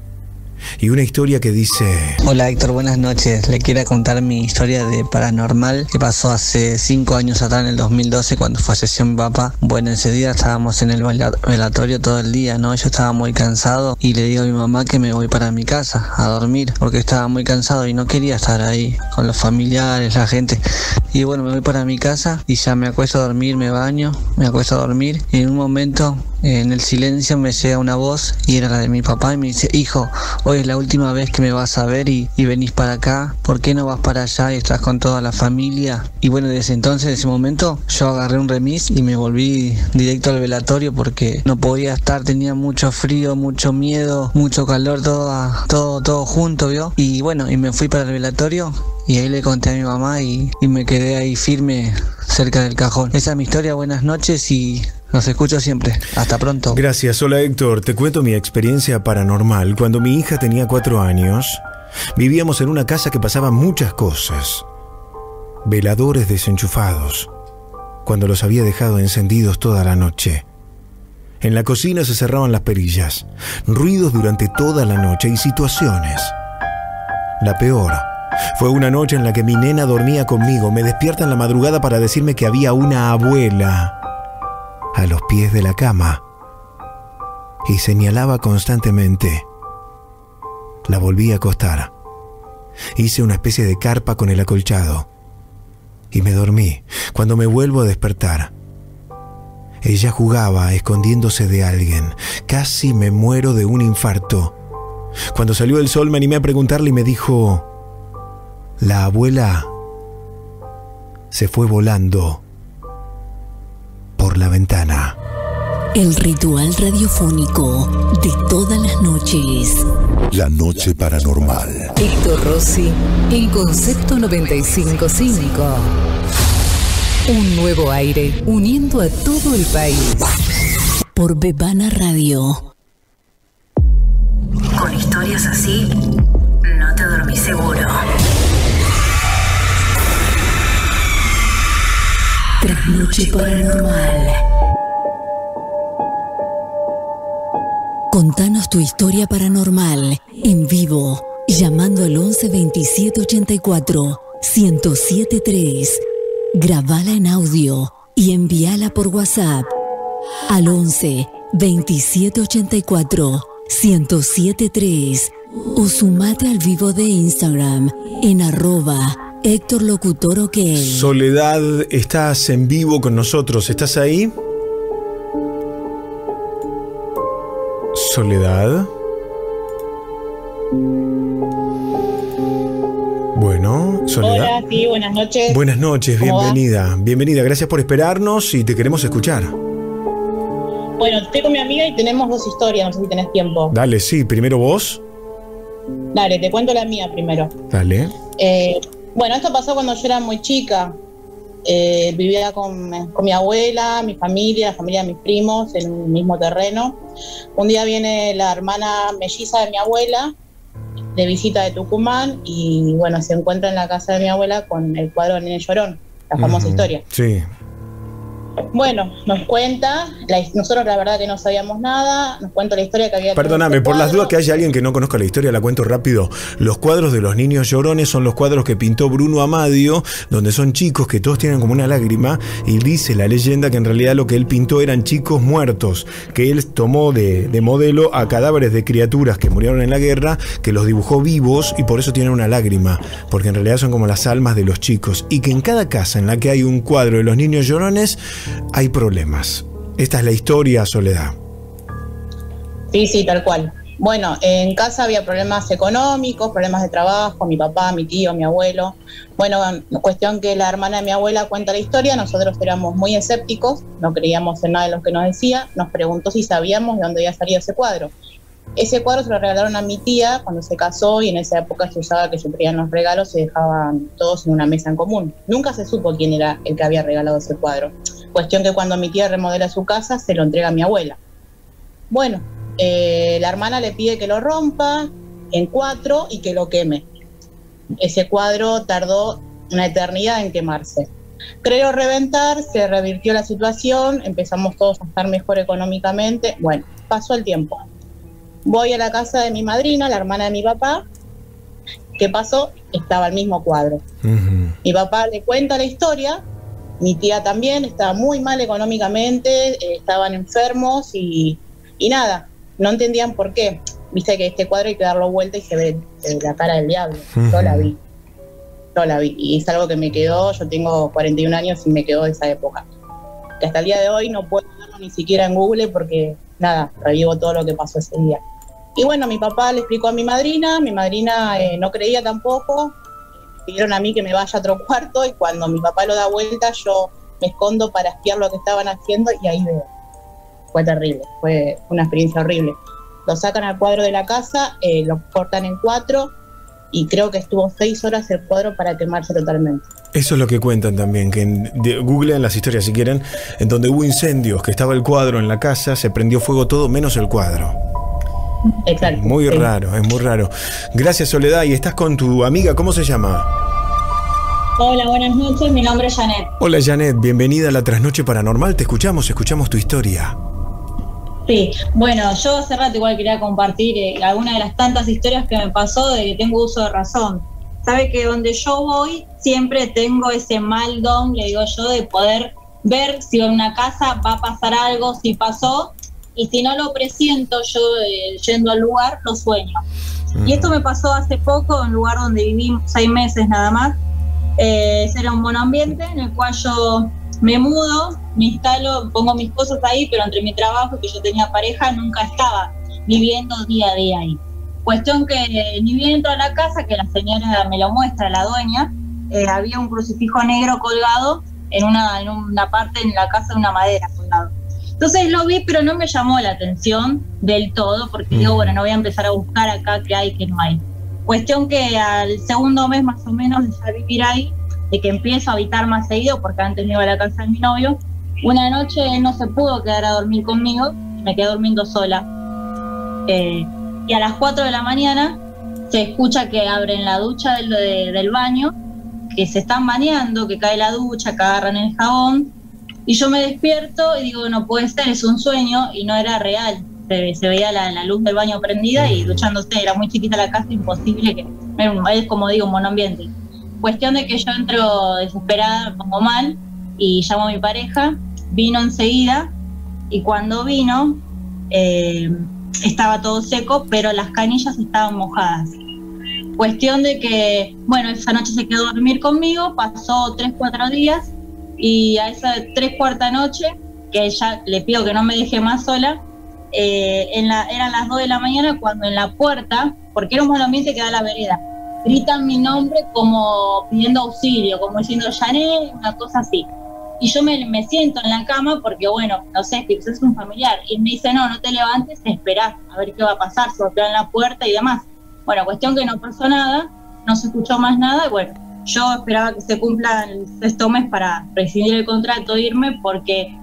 Y una historia que dice... Hola Héctor, buenas noches. Le quiero contar mi historia de paranormal que pasó hace cinco años atrás, en el dos mil doce, cuando falleció mi papá. Bueno, ese día estábamos en el velatorio todo el día, ¿no? Yo estaba muy cansado y le digo a mi mamá que me voy para mi casa a dormir, porque estaba muy cansado y no quería estar ahí con los familiares, la gente. Y bueno, me voy para mi casa y ya me acuesto a dormir, me baño, me acuesto a dormir. Y en un momento, en el silencio, me llega una voz y era la de mi papá y me dice: hijo, hoy es la última vez que me vas a ver y, y venís para acá, ¿por qué no vas para allá y estás con toda la familia? Y bueno, desde entonces, desde ese momento, yo agarré un remis y me volví directo al velatorio porque no podía estar, tenía mucho frío, mucho miedo, mucho calor, todo, todo, todo junto, ¿vio? Y bueno, y me fui para el velatorio. Y ahí le conté a mi mamá y, y me quedé ahí firme cerca del cajón. Esa es mi historia, buenas noches y los escucho siempre. Hasta pronto. Gracias, hola Héctor. Te cuento mi experiencia paranormal. Cuando mi hija tenía cuatro años, vivíamos en una casa que pasaba muchas cosas. Veladores desenchufados, cuando los había dejado encendidos toda la noche. En la cocina se cerraban las perillas, ruidos durante toda la noche y situaciones. La peor... fue una noche en la que mi nena dormía conmigo. Me despierta en la madrugada para decirme que había una abuela a los pies de la cama y señalaba constantemente. La volví a acostar. Hice una especie de carpa con el acolchado y me dormí. Cuando me vuelvo a despertar, ella jugaba escondiéndose de alguien. Casi me muero de un infarto. Cuando salió el sol me animé a preguntarle y me dijo: la abuela se fue volando por la ventana. El ritual radiofónico de todas las noches. La noche paranormal. Héctor Rossi en Concepto noventa y cinco punto cinco. Un nuevo aire uniendo a todo el país. Por Bebana Radio. Con historias así, no te dormís seguro. Trasnoche Paranormal. Contanos tu historia paranormal en vivo, llamando al once veintisiete ochenta y cuatro diez setenta y tres. Grabala en audio y envíala por WhatsApp al once veintisiete ochenta y cuatro diez setenta y tres o sumate al vivo de Instagram en arroba Héctor Locutor. Ok. Soledad, estás en vivo con nosotros. ¿Estás ahí? Soledad. Bueno, Soledad. Hola, sí, buenas noches. Buenas noches, bienvenida. ¿Va? Bienvenida, gracias por esperarnos y te queremos escuchar. Bueno, estoy con mi amiga y tenemos dos historias, no sé si tenés tiempo. Dale, sí, primero vos. Dale, te cuento la mía primero. Dale. Eh, Bueno, esto pasó cuando yo era muy chica. Eh, vivía con, con mi abuela, mi familia, la familia de mis primos, en el mismo terreno. Un día viene la hermana melliza de mi abuela, de visita de Tucumán, y bueno, se encuentra en la casa de mi abuela con el cuadro de Nene Llorón, la famosa uh-huh. historia. Sí. Bueno, nos cuenta, la, nosotros la verdad que no sabíamos nada, nos cuenta la historia que había... Perdóname, por las dudas que haya alguien que no conozca la historia, la cuento rápido. Los cuadros de los niños llorones son los cuadros que pintó Bruno Amadio, donde son chicos que todos tienen como una lágrima, y dice la leyenda que en realidad lo que él pintó eran chicos muertos, que él tomó de, de modelo a cadáveres de criaturas que murieron en la guerra, que los dibujó vivos y por eso tienen una lágrima, porque en realidad son como las almas de los chicos, y que en cada casa en la que hay un cuadro de los niños llorones hay problemas. Esta es la historia, Soledad. Sí, sí, tal cual. Bueno, en casa había problemas económicos, problemas de trabajo, mi papá, mi tío, mi abuelo. Bueno, cuestión que la hermana de mi abuela cuenta la historia, nosotros éramos muy escépticos, no creíamos en nada de lo que nos decía, nos preguntó si sabíamos de dónde había salido ese cuadro. Ese cuadro se lo regalaron a mi tía cuando se casó y en esa época se usaba que se traían los regalos y dejaban todos en una mesa en común. Nunca se supo quién era el que había regalado ese cuadro. Cuestión que cuando mi tía remodela su casa, se lo entrega a mi abuela. Bueno, eh, la hermana le pide que lo rompa en cuatro y que lo queme. Ese cuadro tardó una eternidad en quemarse. Creyó reventar, se revirtió la situación, empezamos todos a estar mejor económicamente. Bueno, pasó el tiempo. Voy a la casa de mi madrina, la hermana de mi papá. ¿Qué pasó? Estaba el mismo cuadro. Uh-huh. Mi papá le cuenta la historia. Mi tía también estaba muy mal económicamente, eh, estaban enfermos y, y nada, no entendían por qué. Viste que este cuadro hay que darlo vuelta y se ve eh, la cara del diablo. Uh-huh. Yo la vi, yo la vi. Y es algo que me quedó, yo tengo cuarenta y un años y me quedó de esa época. Que hasta el día de hoy no puedo verlo ni siquiera en Google porque, nada, revivo todo lo que pasó ese día. Y bueno, mi papá le explicó a mi madrina, mi madrina eh, no creía tampoco. Pidieron a mí que me vaya a otro cuarto y cuando mi papá lo da vuelta yo me escondo para espiar lo que estaban haciendo y ahí veo. Fue terrible, fue una experiencia horrible. Lo sacan al cuadro de la casa, eh, lo cortan en cuatro y creo que estuvo seis horas el cuadro para quemarse totalmente. Eso es lo que cuentan también, que en, de, googlean las historias si quieren, en donde hubo incendios, que estaba el cuadro en la casa, se prendió fuego todo menos el cuadro. Exacto. Muy sí. raro, es muy raro. Gracias, Soledad. Y estás con tu amiga, ¿cómo se llama? Hola, buenas noches, mi nombre es Janet. Hola, Janet, bienvenida a la Trasnoche Paranormal. Te escuchamos, escuchamos tu historia. Sí, bueno, yo hace rato igual quería compartir eh, alguna de las tantas historias que me pasó de que tengo uso de razón. Sabe que donde yo voy siempre tengo ese mal don, le digo yo, de poder ver si en una casa va a pasar algo, si pasó. Y si no lo presiento yo eh, yendo al lugar, lo sueño. Mm. Y esto me pasó hace poco en un lugar donde viví seis meses nada más. Eh, era un buen ambiente en el cual yo me mudo, me instalo, pongo mis cosas ahí, pero entre mi trabajo que yo tenía pareja nunca estaba viviendo día a día ahí. Cuestión que eh, ni bien entro a la casa, que la señora me lo muestra, la dueña, eh, había un crucifijo negro colgado en una, en una parte en la casa de una madera colgado. Entonces lo vi, pero no me llamó la atención del todo, porque mm. digo, bueno, no voy a empezar a buscar acá qué hay, qué no hay. Cuestión que al segundo mes más o menos de vivir ahí, de que empiezo a habitar más seguido, porque antes me iba a la casa de mi novio, una noche él no se pudo quedar a dormir conmigo, me quedé durmiendo sola. Eh, y a las cuatro de la mañana se escucha que abren la ducha del, de, del baño, que se están bañando, que cae la ducha, que agarran el jabón, y yo me despierto y digo, no puede ser, es un sueño, y no era real. Se, se veía la, la luz del baño prendida y duchándose, era muy chiquita la casa, imposible que... Es como digo, un monoambiente. Cuestión de que yo entro desesperada, me pongo mal, y llamo a mi pareja, vino enseguida, y cuando vino eh, estaba todo seco, pero las canillas estaban mojadas. Cuestión de que, bueno, esa noche se quedó a dormir conmigo, pasó tres, cuatro días, y a esa tres, cuarta noche, que ya le pido que no me deje más sola, Eh, en la, eran las dos de la mañana cuando en la puerta, porque era un monoambiente que da la vereda, gritan mi nombre como pidiendo auxilio, como diciendo Jané, una cosa así. Y yo me, me siento en la cama porque, bueno, no sé, que es un familiar. Y me dice, no, no te levantes, esperá, a ver qué va a pasar, golpean la puerta y demás. Bueno, cuestión que no pasó nada, no se escuchó más nada. Y bueno, yo esperaba que se cumpla el sexto mes para rescindir el contrato e irme porque...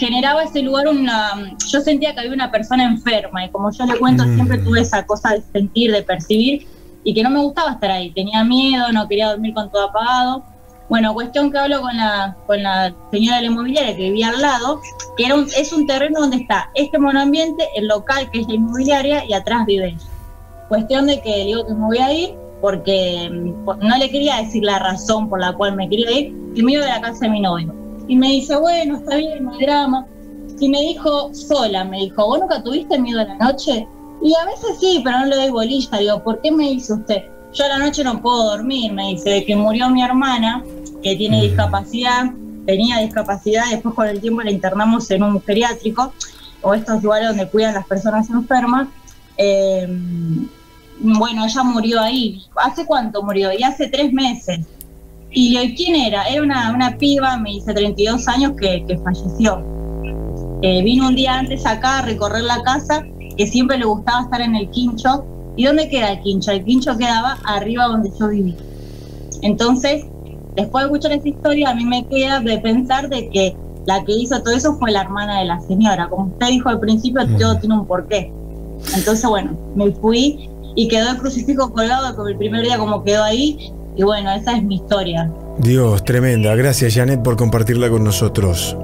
generaba ese lugar una... Yo sentía que había una persona enferma y como yo le cuento, mm. siempre tuve esa cosa de sentir, de percibir y que no me gustaba estar ahí. Tenía miedo, no quería dormir con todo apagado. Bueno, cuestión que hablo con la, con la señora de la inmobiliaria que vivía al lado, que era un, es un terreno donde está este monoambiente, el local que es la inmobiliaria y atrás vive ella. Cuestión de que digo que me voy a ir porque no le quería decir la razón por la cual me quería ir y me iba de la casa de mi novio. Y me dice, bueno, está bien, no hay drama. Y me dijo, sola, me dijo, ¿vos nunca tuviste miedo a la noche? Y a veces sí, pero no le doy bolilla. Digo, ¿por qué me dice usted? Yo a la noche no puedo dormir, me dice, de que murió mi hermana, que tiene discapacidad, tenía discapacidad, después con el tiempo la internamos en un geriátrico, o estos lugares donde cuidan las personas enfermas. Eh, bueno, ella murió ahí. ¿Hace cuánto murió? Y hace tres meses. Y le digo, ¿quién era? Era una, una piba, me dice, treinta y dos años, que, que falleció. Eh, vino un día antes acá a recorrer la casa, que siempre le gustaba estar en el quincho. ¿Y dónde queda el quincho? El quincho quedaba arriba donde yo vivía. Entonces, después de escuchar esa historia, a mí me queda de pensar de que la que hizo todo eso fue la hermana de la señora. Como usted dijo al principio, todo tiene un porqué. Entonces, bueno, me fui y quedó el crucifijo colgado, como el primer día como quedó ahí. Y bueno, esa es mi historia. Dios, tremenda. Gracias, Janet, por compartirla con nosotros.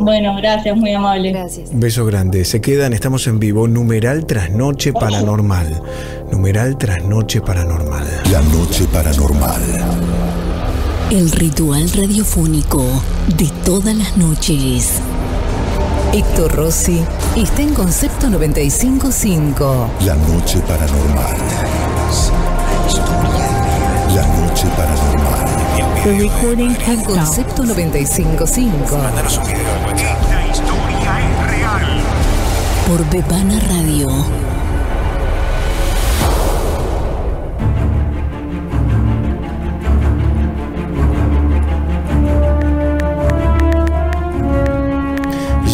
Bueno, gracias, muy amable. Gracias. Besos grandes. Se quedan, estamos en vivo. Numeral Trasnoche Paranormal. Numeral Trasnoche Paranormal. La noche paranormal. El ritual radiofónico de todas las noches. Héctor Rossi está en Concepto noventa y cinco punto cinco. La noche paranormal. La noche paranormal. El recording en Concepto noventa y cinco punto cinco. Mándanos un video de WhatsApp. La historia es real. Por Bebana Radio.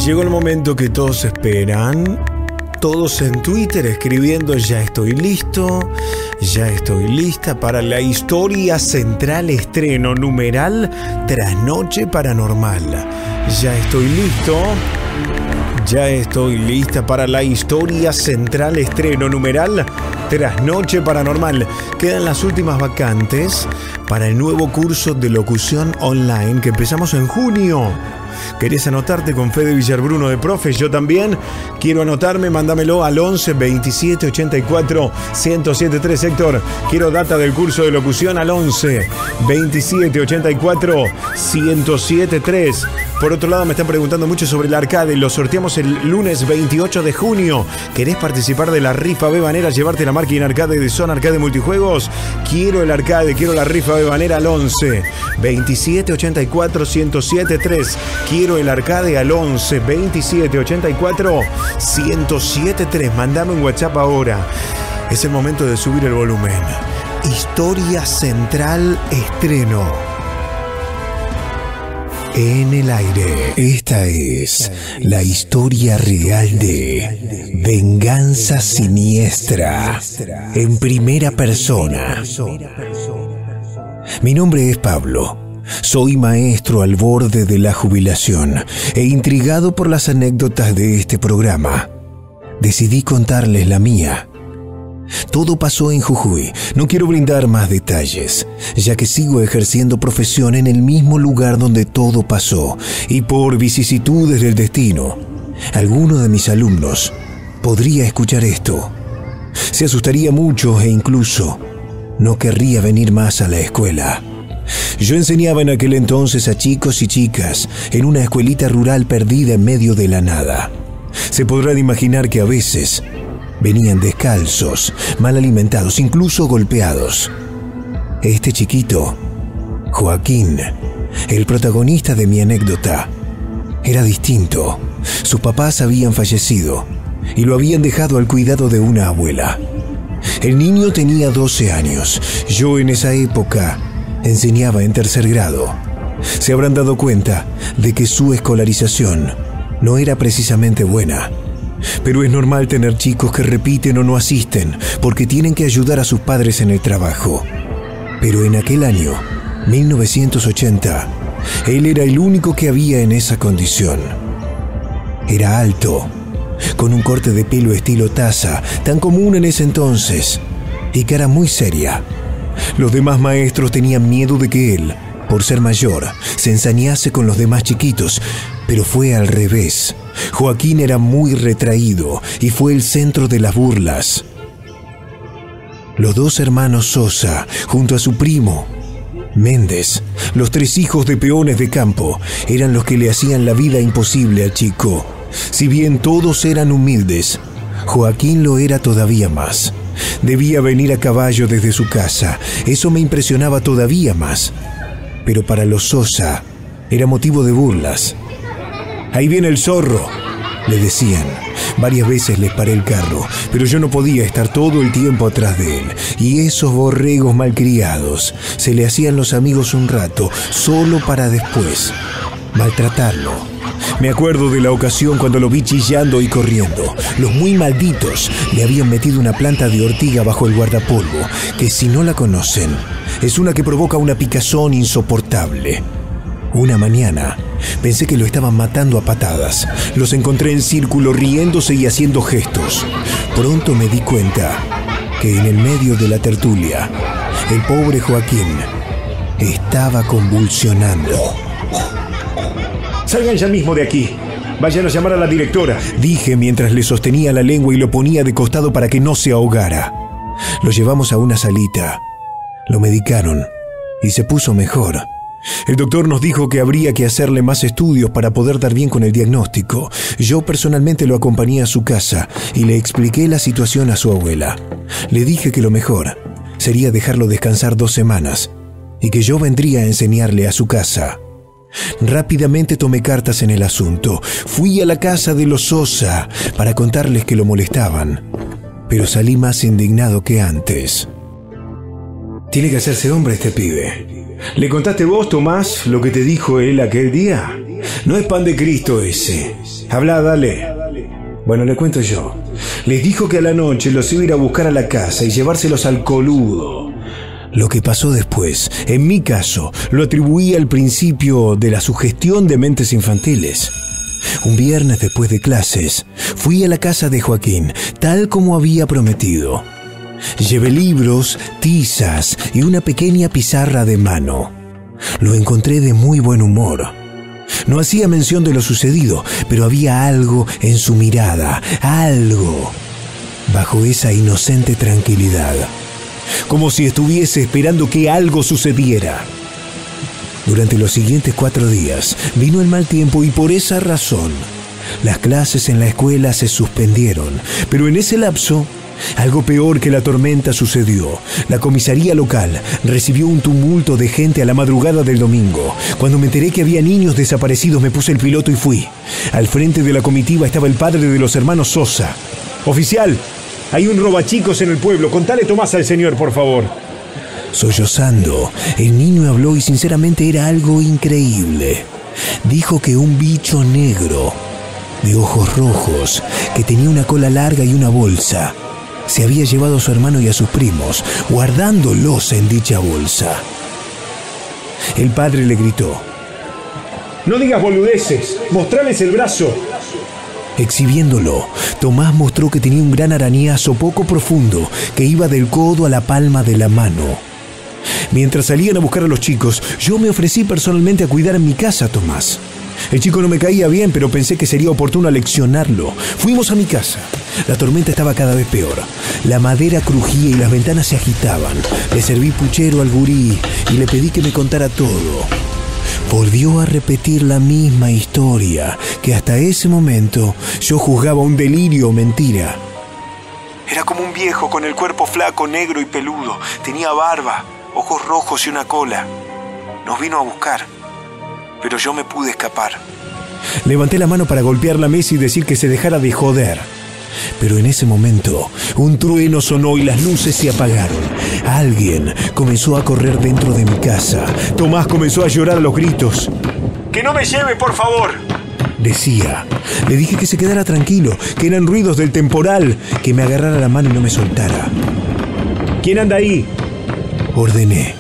Llegó el momento que todos esperan. Todos en Twitter escribiendo ya estoy listo, ya estoy lista para la historia central estreno numeral Trasnoche Paranormal. Ya estoy listo, ya estoy lista para la historia central estreno numeral Trasnoche Paranormal. Quedan las últimas vacantes para el nuevo curso de locución online que empezamos en junio. ¿Querés anotarte con Fede Villarbruno de Profes? Yo también quiero anotarme, mándamelo al once veintisiete ochenta y cuatro diez setenta y tres. Héctor, quiero data del curso de locución al once veintisiete ochenta y cuatro diez setenta y tres. Por otro lado, me están preguntando mucho sobre el arcade. Lo sorteamos el lunes veintiocho de junio. ¿Querés participar de la rifa Bebanera? ¿Llevarte la máquina arcade de Zona Arcade Multijuegos? Quiero el arcade, quiero la rifa Bebanera al once veintisiete ochenta y cuatro diez setenta y tres. Quiero el arcade al once veintisiete ochenta y cuatro diez setenta y tres. Mandame un WhatsApp ahora. Es el momento de subir el volumen. Historia central estreno. En el aire, esta es la historia real de Venganza Siniestra, en primera persona. Mi nombre es Pablo, soy maestro al borde de la jubilación e intrigado por las anécdotas de este programa, decidí contarles la mía. Todo pasó en Jujuy. No quiero brindar más detalles, ya que sigo ejerciendo profesión en el mismo lugar donde todo pasó, y por vicisitudes del destino, alguno de mis alumnos podría escuchar esto. Se asustaría mucho e incluso no querría venir más a la escuela. Yo enseñaba en aquel entonces a chicos y chicas en una escuelita rural perdida en medio de la nada. Se podrán imaginar que a veces venían descalzos, mal alimentados, incluso golpeados. Este chiquito, Joaquín, el protagonista de mi anécdota, era distinto. Sus papás habían fallecido y lo habían dejado al cuidado de una abuela. El niño tenía doce años. Yo en esa época enseñaba en tercer grado. Se habrán dado cuenta de que su escolarización no era precisamente buena. Pero es normal tener chicos que repiten o no asisten porque tienen que ayudar a sus padres en el trabajo. Pero en aquel año, mil novecientos ochenta, él era el único que había en esa condición. Era alto, con un corte de pelo estilo taza, tan común en ese entonces, y cara muy seria. Los demás maestros tenían miedo de que él, por ser mayor, se ensañase con los demás chiquitos, pero fue al revés. Joaquín era muy retraído y fue el centro de las burlas. Los dos hermanos Sosa, junto a su primo Méndez, los tres hijos de peones de campo, eran los que le hacían la vida imposible al chico. Si bien todos eran humildes, Joaquín lo era todavía más. Debía venir a caballo desde su casa, eso me impresionaba todavía más. Pero para los Sosa era motivo de burlas. «Ahí viene el zorro», le decían. Varias veces les paré el carro, pero yo no podía estar todo el tiempo atrás de él. Y esos borregos malcriados se le hacían los amigos un rato, solo para después maltratarlo. Me acuerdo de la ocasión cuando lo vi chillando y corriendo. Los muy malditos le habían metido una planta de ortiga bajo el guardapolvo, que si no la conocen, es una que provoca una picazón insoportable. Una mañana pensé que lo estaban matando a patadas. Los encontré en círculo riéndose y haciendo gestos. Pronto me di cuenta que en el medio de la tertulia el pobre Joaquín estaba convulsionando. «Salgan ya mismo de aquí. Vayan a llamar a la directora», dije mientras le sostenía la lengua y lo ponía de costado para que no se ahogara. Lo llevamos a una salita. Lo medicaron y se puso mejor. El doctor nos dijo que habría que hacerle más estudios para poder dar bien con el diagnóstico. Yo personalmente lo acompañé a su casa y le expliqué la situación a su abuela. Le dije que lo mejor sería dejarlo descansar dos semanas y que yo vendría a enseñarle a su casa. Rápidamente tomé cartas en el asunto. Fui a la casa de los Sosa para contarles que lo molestaban, pero salí más indignado que antes. «Tiene que hacerse hombre este pibe. ¿Le contaste vos, Tomás, lo que te dijo él aquel día? No es pan de Cristo ese. Habla, dale». «Bueno, le cuento yo. Les dijo que a la noche los iba a ir a buscar a la casa y llevárselos al coludo». Lo que pasó después, en mi caso, lo atribuí al principio de la sugestión de mentes infantiles. Un viernes después de clases, fui a la casa de Joaquín, tal como había prometido. Llevé libros, tizas y una pequeña pizarra de mano. Lo encontré de muy buen humor. No hacía mención de lo sucedido, pero había algo en su mirada, algo bajo esa inocente tranquilidad, como si estuviese esperando que algo sucediera. Durante los siguientes cuatro días vino el mal tiempo y por esa razón las clases en la escuela se suspendieron, pero en ese lapso algo peor que la tormenta sucedió. La comisaría local recibió un tumulto de gente a la madrugada del domingo. Cuando me enteré que había niños desaparecidos, me puse el piloto y fui. Al frente de la comitiva estaba el padre de los hermanos Sosa. «Oficial, hay un robachicos en el pueblo. Contale, Tomás, al señor, por favor». Sollozando, el niño habló y sinceramente era algo increíble. dijo que un bicho negro, de ojos rojos, que tenía una cola larga y una bolsa, se había llevado a su hermano y a sus primos, guardándolos en dicha bolsa. El padre le gritó: «No digas boludeces, mostrales el brazo». Exhibiéndolo, Tomás mostró que tenía un gran arañazo poco profundo que iba del codo a la palma de la mano. Mientras salían a buscar a los chicos, yo me ofrecí personalmente a cuidar en mi casa a Tomás. El chico no me caía bien, pero pensé que sería oportuno aleccionarlo. Fuimos a mi casa. La tormenta estaba cada vez peor. La madera crujía y las ventanas se agitaban. Le serví puchero al gurí y le pedí que me contara todo. Volvió a repetir la misma historia que hasta ese momento yo juzgaba un delirio o mentira. Era como un viejo con el cuerpo flaco, negro y peludo. Tenía barba, ojos rojos y una cola. Nos vino a buscar, pero yo me pude escapar. Levanté la mano para golpear la mesa y decir que se dejara de joder. Pero en ese momento, un trueno sonó y las luces se apagaron. Alguien comenzó a correr dentro de mi casa. Tomás comenzó a llorar a los gritos. «¡Que no me lleve, por favor!», decía. Le dije que se quedara tranquilo, que eran ruidos del temporal, que me agarrara la mano y no me soltara. «¿Quién anda ahí?», ordené.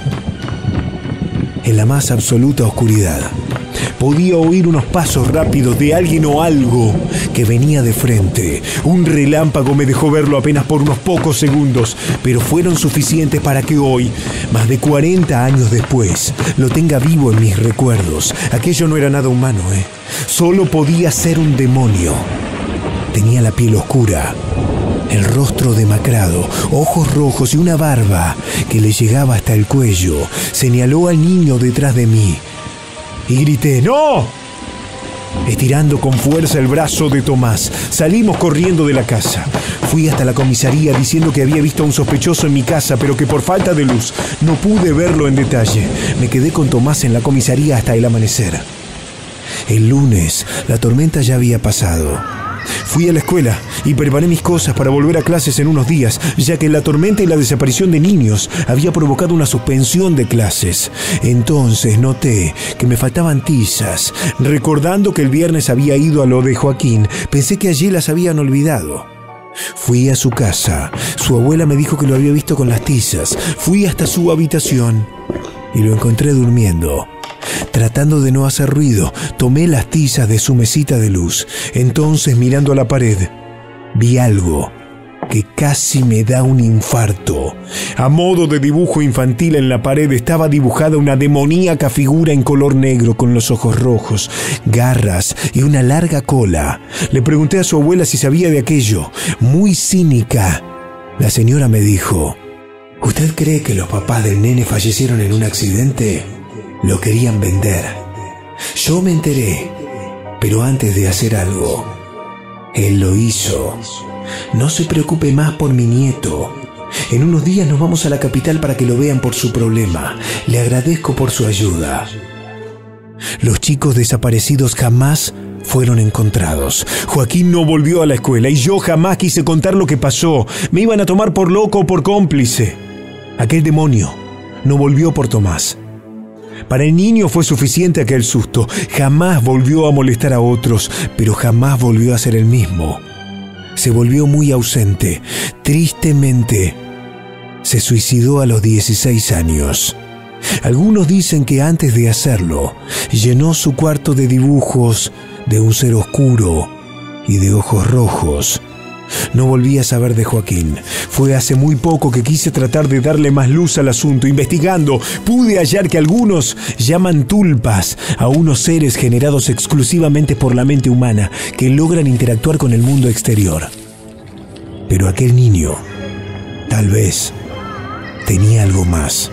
En la más absoluta oscuridad, podía oír unos pasos rápidos de alguien o algo que venía de frente. Un relámpago me dejó verlo apenas por unos pocos segundos, pero fueron suficientes para que hoy, más de cuarenta años después, lo tenga vivo en mis recuerdos. Aquello no era nada humano, ¿eh? Solo podía ser un demonio. Tenía la piel oscura, el rostro demacrado, ojos rojos y una barba que le llegaba hasta el cuello. Señaló al niño detrás de mí. Y grité: «¡No!», estirando con fuerza el brazo de Tomás. Salimos corriendo de la casa. Fui hasta la comisaría diciendo que había visto a un sospechoso en mi casa, pero que por falta de luz no pude verlo en detalle. Me quedé con Tomás en la comisaría hasta el amanecer. El lunes, la tormenta ya había pasado. Fui a la escuela y preparé mis cosas para volver a clases en unos días, ya que la tormenta y la desaparición de niños había provocado una suspensión de clases. Entonces noté que me faltaban tizas. Recordando que el viernes había ido a lo de Joaquín, pensé que allí las habían olvidado. Fui a su casa. Su abuela me dijo que lo había visto con las tizas. Fui hasta su habitación y lo encontré durmiendo. Tratando de no hacer ruido, tomé las tizas de su mesita de luz. Entonces, mirando a la pared, vi algo que casi me da un infarto. A modo de dibujo infantil en la pared estaba dibujada una demoníaca figura en color negro con los ojos rojos, garras y una larga cola. Le pregunté a su abuela si sabía de aquello. Muy cínica, la señora me dijo: «¿Usted cree que los papás del nene fallecieron en un accidente? Lo querían vender. Yo me enteré, pero antes de hacer algo, él lo hizo. No se preocupe más por mi nieto. En unos días nos vamos a la capital para que lo vean por su problema. Le agradezco por su ayuda». Los chicos desaparecidos jamás fueron encontrados. Joaquín no volvió a la escuela y yo jamás quise contar lo que pasó. Me iban a tomar por loco o por cómplice. Aquel demonio no volvió por Tomás. Para el niño fue suficiente aquel susto. Jamás volvió a molestar a otros, pero jamás volvió a ser el mismo. Se volvió muy ausente. Tristemente, se suicidó a los dieciséis años. Algunos dicen que antes de hacerlo, llenó su cuarto de dibujos de un ser oscuro y de ojos rojos. No volví a saber de Joaquín. Fue hace muy poco que quise tratar de darle más luz al asunto. Investigando, pude hallar que algunos llaman tulpas a unos seres generados exclusivamente por la mente humana que logran interactuar con el mundo exterior. Pero aquel niño, tal vez, tenía algo más.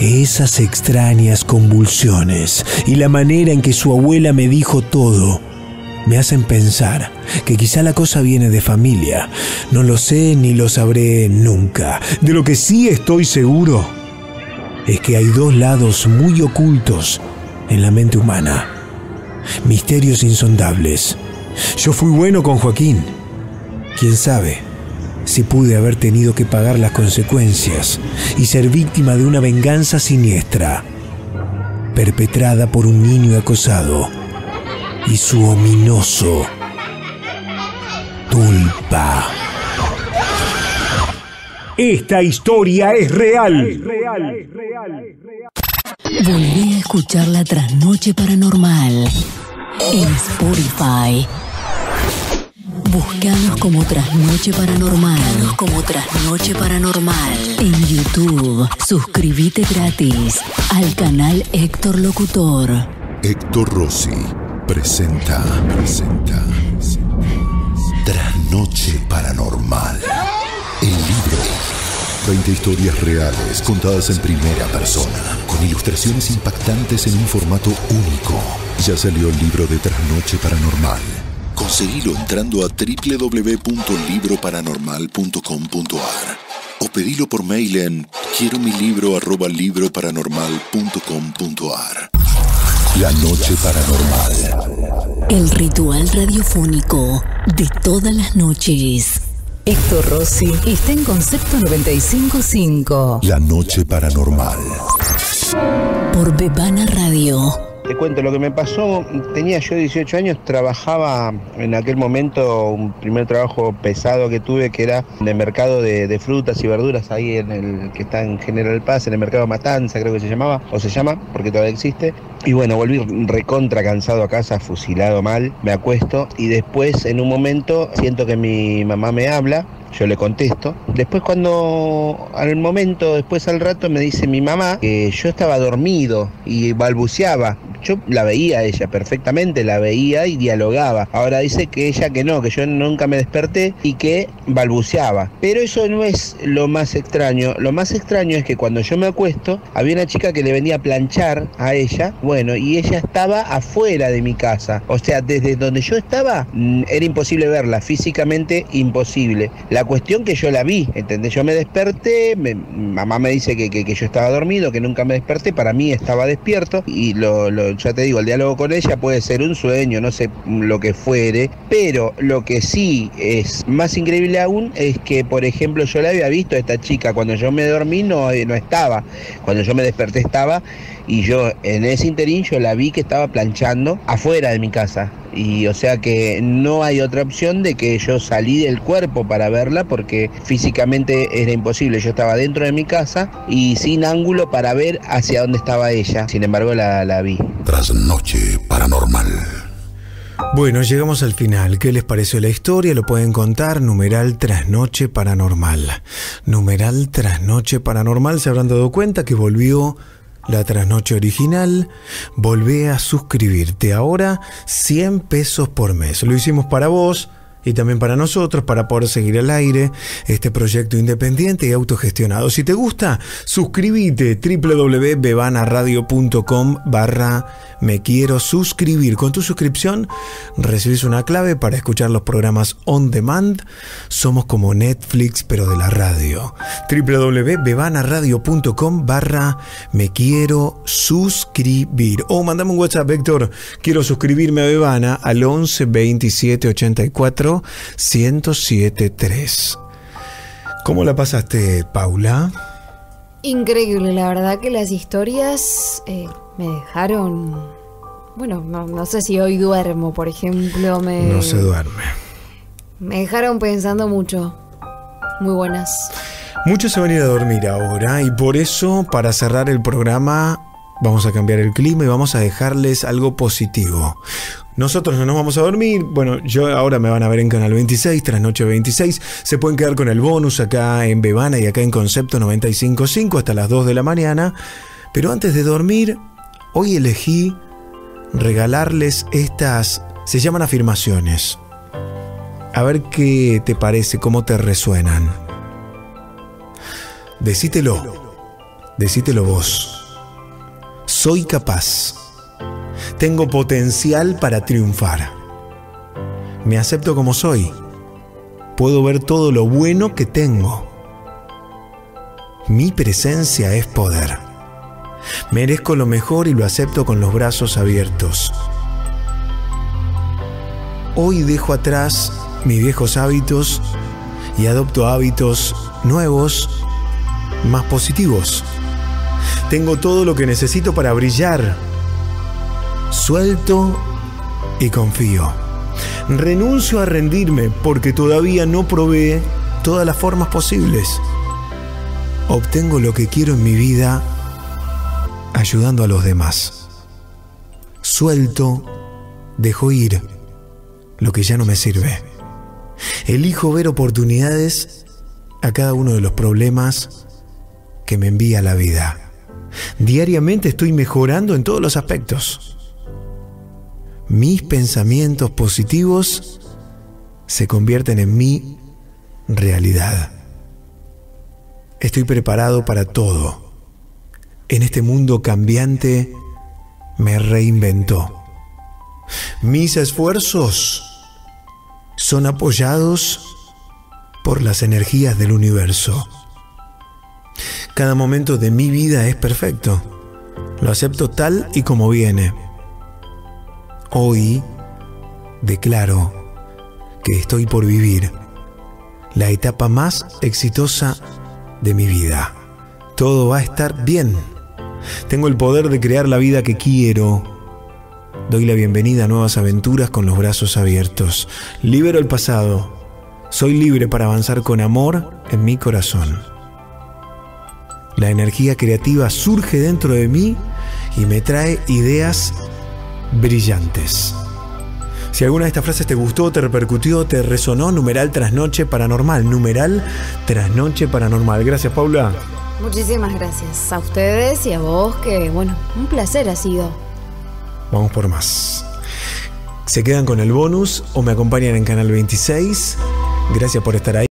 Esas extrañas convulsiones y la manera en que su abuela me dijo todo me hacen pensar que quizá la cosa viene de familia. No lo sé ni lo sabré nunca. De lo que sí estoy seguro es que hay dos lados muy ocultos en la mente humana. Misterios insondables. Yo fui bueno con Joaquín. Quién sabe si pude haber tenido que pagar las consecuencias y ser víctima de una venganza siniestra. perpetrada por un niño acosado y su ominoso tulpa. Esta historia es real. Es real, es real, es real. Volví a escuchar la Trasnoche Paranormal en Spotify. Búscanos como Trasnoche Paranormal, como Trasnoche Paranormal. En YouTube, suscríbete gratis al canal Héctor Locutor. Héctor Rossi presenta, presenta Trasnoche Paranormal, el libro. veinte historias reales contadas en primera persona, con ilustraciones impactantes en un formato único. Ya salió el libro de Trasnoche Paranormal. Conseguilo entrando a doble u doble u doble u punto libro paranormal punto com punto a r o pedilo por mail en quiero mi libro arroba libro paranormal punto com punto a r. La Noche Paranormal. El ritual radiofónico de todas las noches. Héctor Rossi está en Concepto noventa y cinco punto cinco. La Noche Paranormal. Por Bebana Radio. Te cuento, lo que me pasó, tenía yo dieciocho años, trabajaba en aquel momento, un primer trabajo pesado que tuve, que era en el mercado de, de frutas y verduras, ahí en el que está en General Paz, en el mercado Matanza, creo que se llamaba, o se llama, porque todavía existe. Y bueno, volví recontra cansado a casa, fusilado mal, me acuesto y después en un momento siento que mi mamá me habla. Yo le contesto. Después cuando al momento, después al rato me dice mi mamá que yo estaba dormido y balbuceaba. Yo la veía a ella perfectamente, la veía y dialogaba. Ahora dice que ella que no, que yo nunca me desperté y que balbuceaba. Pero eso no es lo más extraño. Lo más extraño es que cuando yo me acuesto, había una chica que le venía a planchar a ella. Bueno, y ella estaba afuera de mi casa. O sea, desde donde yo estaba era imposible verla, físicamente imposible. La cuestión que yo la vi, ¿entendés? Yo me desperté, me, mamá me dice que, que, que yo estaba dormido, que nunca me desperté, para mí estaba despierto y lo, lo, ya te digo, el diálogo con ella puede ser un sueño, no sé lo que fuere, pero lo que sí es más increíble aún es que, por ejemplo, yo la había visto a esta chica, cuando yo me dormí no, no estaba, cuando yo me desperté estaba y yo en ese interín yo la vi que estaba planchando afuera de mi casa. Y o sea que no hay otra opción de que yo salí del cuerpo para verla porque físicamente era imposible. Yo estaba dentro de mi casa y sin ángulo para ver hacia dónde estaba ella. Sin embargo, la, la vi. Trasnoche Paranormal. Bueno, llegamos al final. ¿Qué les pareció la historia? Lo pueden contar. Numeral Trasnoche Paranormal. Numeral Trasnoche Paranormal. Se habrán dado cuenta que volvió la Trasnoche original. Volvé a suscribirte ahora, cien pesos por mes. Lo hicimos para vos y también para nosotros, para poder seguir al aire este proyecto independiente y autogestionado. Si te gusta, suscríbete, doble u doble u doble u punto bebana radio punto com barra me quiero suscribir. Con tu suscripción recibís una clave para escuchar los programas on demand. Somos como Netflix, pero de la radio. doble u doble u doble u punto bebana radio punto com barra me quiero suscribir. O mandame un WhatsApp, Héctor, quiero suscribirme a Bebana al once veintisiete ochenta y cuatro, ciento siete punto tres. ¿Cómo la pasaste, Paula? Increíble, la verdad que las historias eh, me dejaron... Bueno, no, no sé si hoy duermo, por ejemplo. Me... No se duerme. Me dejaron pensando mucho. Muy buenas. Muchos se van a ir a dormir ahora y por eso, para cerrar el programa, vamos a cambiar el clima y vamos a dejarles algo positivo. Nosotros no nos vamos a dormir. Bueno, yo ahora me van a ver en Canal veintiséis, Trasnoche veintiséis. Se pueden quedar con el bonus acá en Bebana y acá en Concepto noventa y cinco punto cinco hasta las dos de la mañana. Pero antes de dormir, hoy elegí regalarles estas, se llaman afirmaciones. A ver qué te parece, cómo te resuenan. Decítelo. Decítelo vos. Soy capaz. Tengo potencial para triunfar. Me acepto como soy. Puedo ver todo lo bueno que tengo. Mi presencia es poder. Merezco lo mejor y lo acepto con los brazos abiertos. Hoy dejo atrás mis viejos hábitos y adopto hábitos nuevos, más positivos. Tengo todo lo que necesito para brillar. Suelto y confío. Renuncio a rendirme porque todavía no probé todas las formas posibles. Obtengo lo que quiero en mi vida ayudando a los demás. Suelto, dejo ir lo que ya no me sirve. Elijo ver oportunidades a cada uno de los problemas que me envía la vida. Diariamente estoy mejorando en todos los aspectos. Mis pensamientos positivos se convierten en mi realidad. Estoy preparado para todo. En este mundo cambiante me reinvento. Mis esfuerzos son apoyados por las energías del universo. Cada momento de mi vida es perfecto. Lo acepto tal y como viene. Hoy declaro que estoy por vivir la etapa más exitosa de mi vida. Todo va a estar bien. Tengo el poder de crear la vida que quiero. Doy la bienvenida a nuevas aventuras con los brazos abiertos. Libero el pasado. Soy libre para avanzar con amor en mi corazón. La energía creativa surge dentro de mí y me trae ideas brillantes. Si alguna de estas frases te gustó, te repercutió, te resonó, numeral Trasnoche Paranormal, numeral Trasnoche Paranormal. Gracias, Paula. Muchísimas gracias a ustedes y a vos, que bueno, un placer ha sido. Vamos por más. ¿Se quedan con el bonus o me acompañan en Canal veintiséis? Gracias por estar ahí.